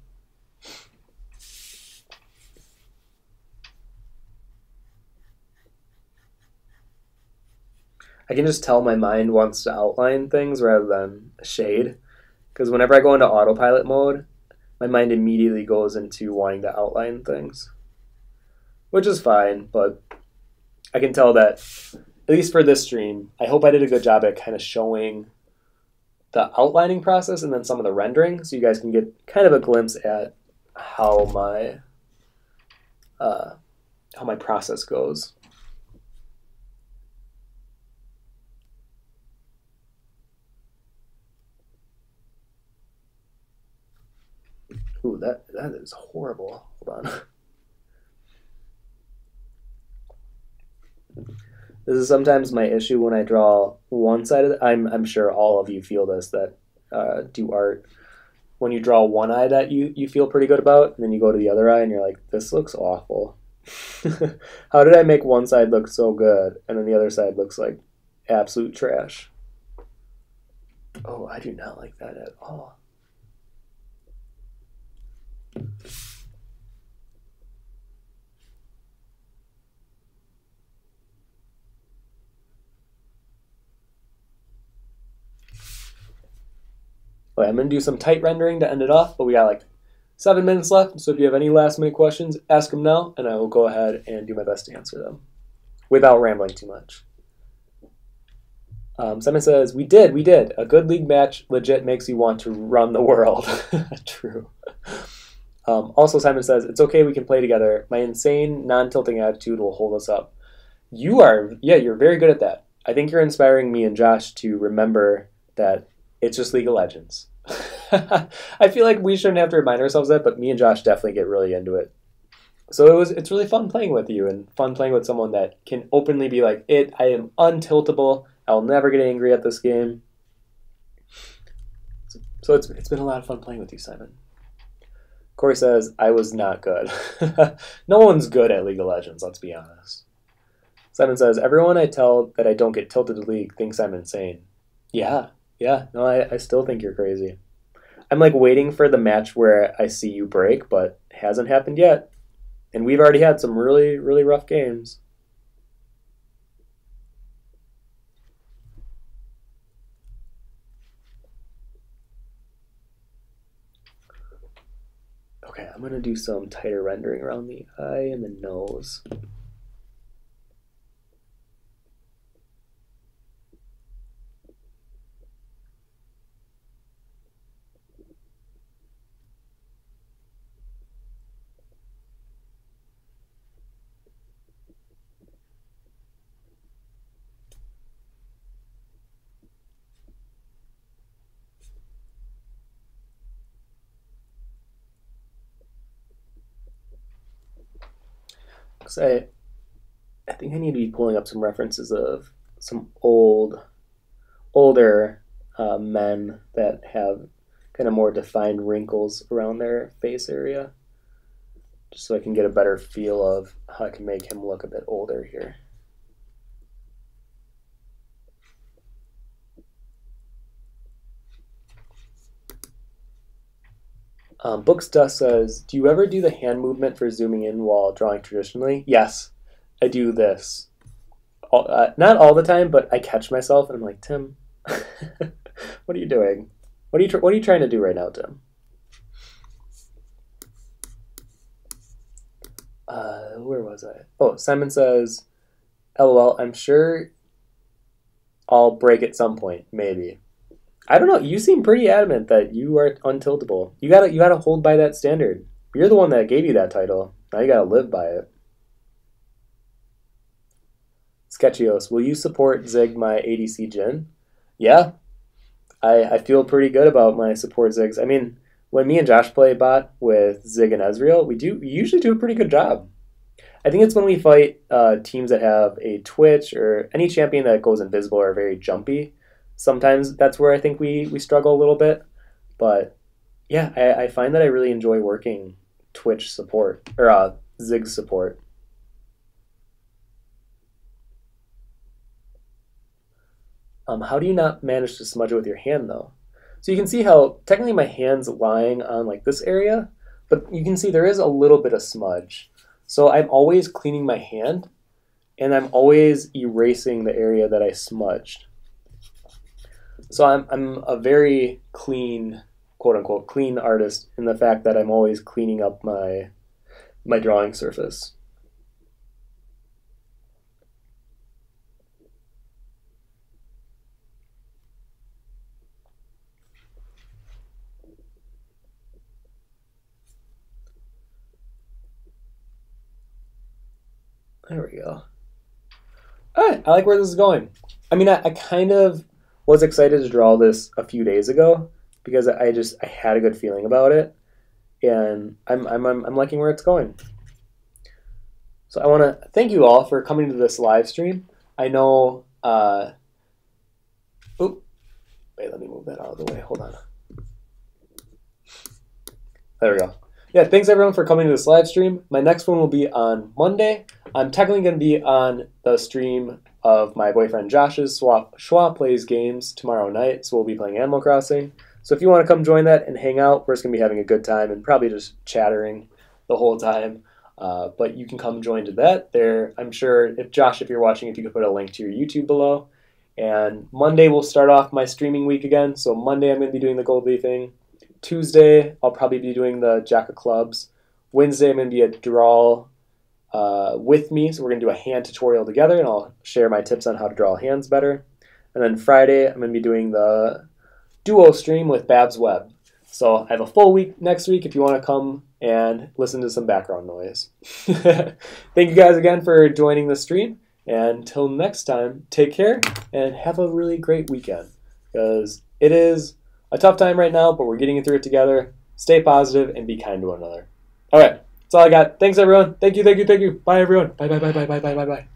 I can just tell my mind wants to outline things rather than shade, because whenever I go into autopilot mode, my mind immediately goes into wanting to outline things, which is fine, but I can tell that, at least for this stream, I hope I did a good job at kind of showing the outlining process and then some of the rendering, so you guys can get kind of a glimpse at how my, uh, how my process goes. Ooh, that, that is horrible. Hold on. This is sometimes my issue when I draw one side of the, I'm, I'm sure all of you feel this that uh, do art. When you draw one eye that you, you feel pretty good about, and then you go to the other eye and you're like, this looks awful. How did I make one side look so good, and then the other side looks like absolute trash? Oh, I do not like that at all. Well, I'm going to do some tight rendering to end it off, but we got like seven minutes left, so if you have any last minute questions, ask them now, and I will go ahead and do my best to answer them without rambling too much. Um, Simon says, we did, we did. A good League match legit makes you want to run the world. True. Um, also, Simon says, it's okay, we can play together. My insane, non-tilting attitude will hold us up. You are, yeah, you're very good at that. I think you're inspiring me and Josh to remember that it's just League of Legends. I feel like we shouldn't have to remind ourselves that, but me and Josh definitely get really into it. So it was, it's really fun playing with you and fun playing with someone that can openly be like, "It, I am untiltable. I'll never get angry at this game." So it's, it's been a lot of fun playing with you, Simon. Corey says, I was not good. No one's good at League of Legends, let's be honest. Simon says, everyone I tell that I don't get Tilted to League thinks I'm insane. Yeah, yeah. No, I, I still think you're crazy. I'm like waiting for the match where I see you break, but hasn't happened yet. And we've already had some really, really rough games. Okay, I'm gonna do some tighter rendering around the eye and the nose. I, I think I need to be pulling up some references of some old, older uh, men that have kind of more defined wrinkles around their face area, just so I can get a better feel of how I can make him look a bit older here. Um, Books Dust says, do you ever do the hand movement for zooming in while drawing traditionally? Yes, I do this. All, uh, not all the time, but I catch myself and I'm like, Tim, what are you doing? What are you, what are you trying to do right now, Tim? Uh, where was I? Oh, Simon says, LOL, I'm sure I'll break at some point, maybe. I don't know. You seem pretty adamant that you are untiltable. You gotta, you gotta hold by that standard. You're the one that gave you that title. Now you gotta live by it. Sketchios, will you support Zig my A D C Gen? Yeah, I I feel pretty good about my support Zigs. I mean, when me and Josh play bot with Zig and Ezreal, we do we usually do a pretty good job. I think it's when we fight uh, teams that have a Twitch or any champion that goes invisible or very jumpy. Sometimes that's where I think we, we struggle a little bit. But yeah, I, I find that I really enjoy working Twitch support, or uh, Zig support. Um, how do you not manage to smudge it with your hand though? So you can see how technically my hand's lying on like this area, but you can see there is a little bit of smudge. So I'm always cleaning my hand and I'm always erasing the area that I smudged. So I'm, I'm a very clean, quote unquote, clean artist in the fact that I'm always cleaning up my, my drawing surface. There we go. All right, I like where this is going. I mean, I, I kind of... was excited to draw this a few days ago because I just I had a good feeling about it, and I'm I'm I'm, I'm liking where it's going. So I want to thank you all for coming to this live stream. I know. Uh, oop, wait, let me move that out of the way. Hold on. There we go. Yeah, thanks everyone for coming to this live stream. My next one will be on Monday. I'm technically going to be on the stream of my boyfriend Josh's Schwa Plays Games tomorrow night, so we'll be playing Animal Crossing. So if you want to come join that and hang out, we're just going to be having a good time and probably just chattering the whole time. Uh, but you can come join to that. There, I'm sure, if Josh, if you're watching, if you could put a link to your YouTube below. And Monday we'll start off my streaming week again. So Monday I'm going to be doing the Gold Leaf thing. Tuesday, I'll probably be doing the Jack of Clubs. Wednesday, I'm going to be a draw uh, with me. So we're going to do a hand tutorial together, and I'll share my tips on how to draw hands better. And then Friday, I'm going to be doing the duo stream with Babs Webb. So I have a full week next week if you want to come and listen to some background noise. Thank you guys again for joining the stream. And until next time, take care and have a really great weekend, because it is a tough time right now, but we're getting through it together. Stay positive and be kind to one another. All right, that's all I got. Thanks, everyone. Thank you, thank you, thank you. Bye, everyone. Bye, bye, bye, bye, bye, bye, bye, bye.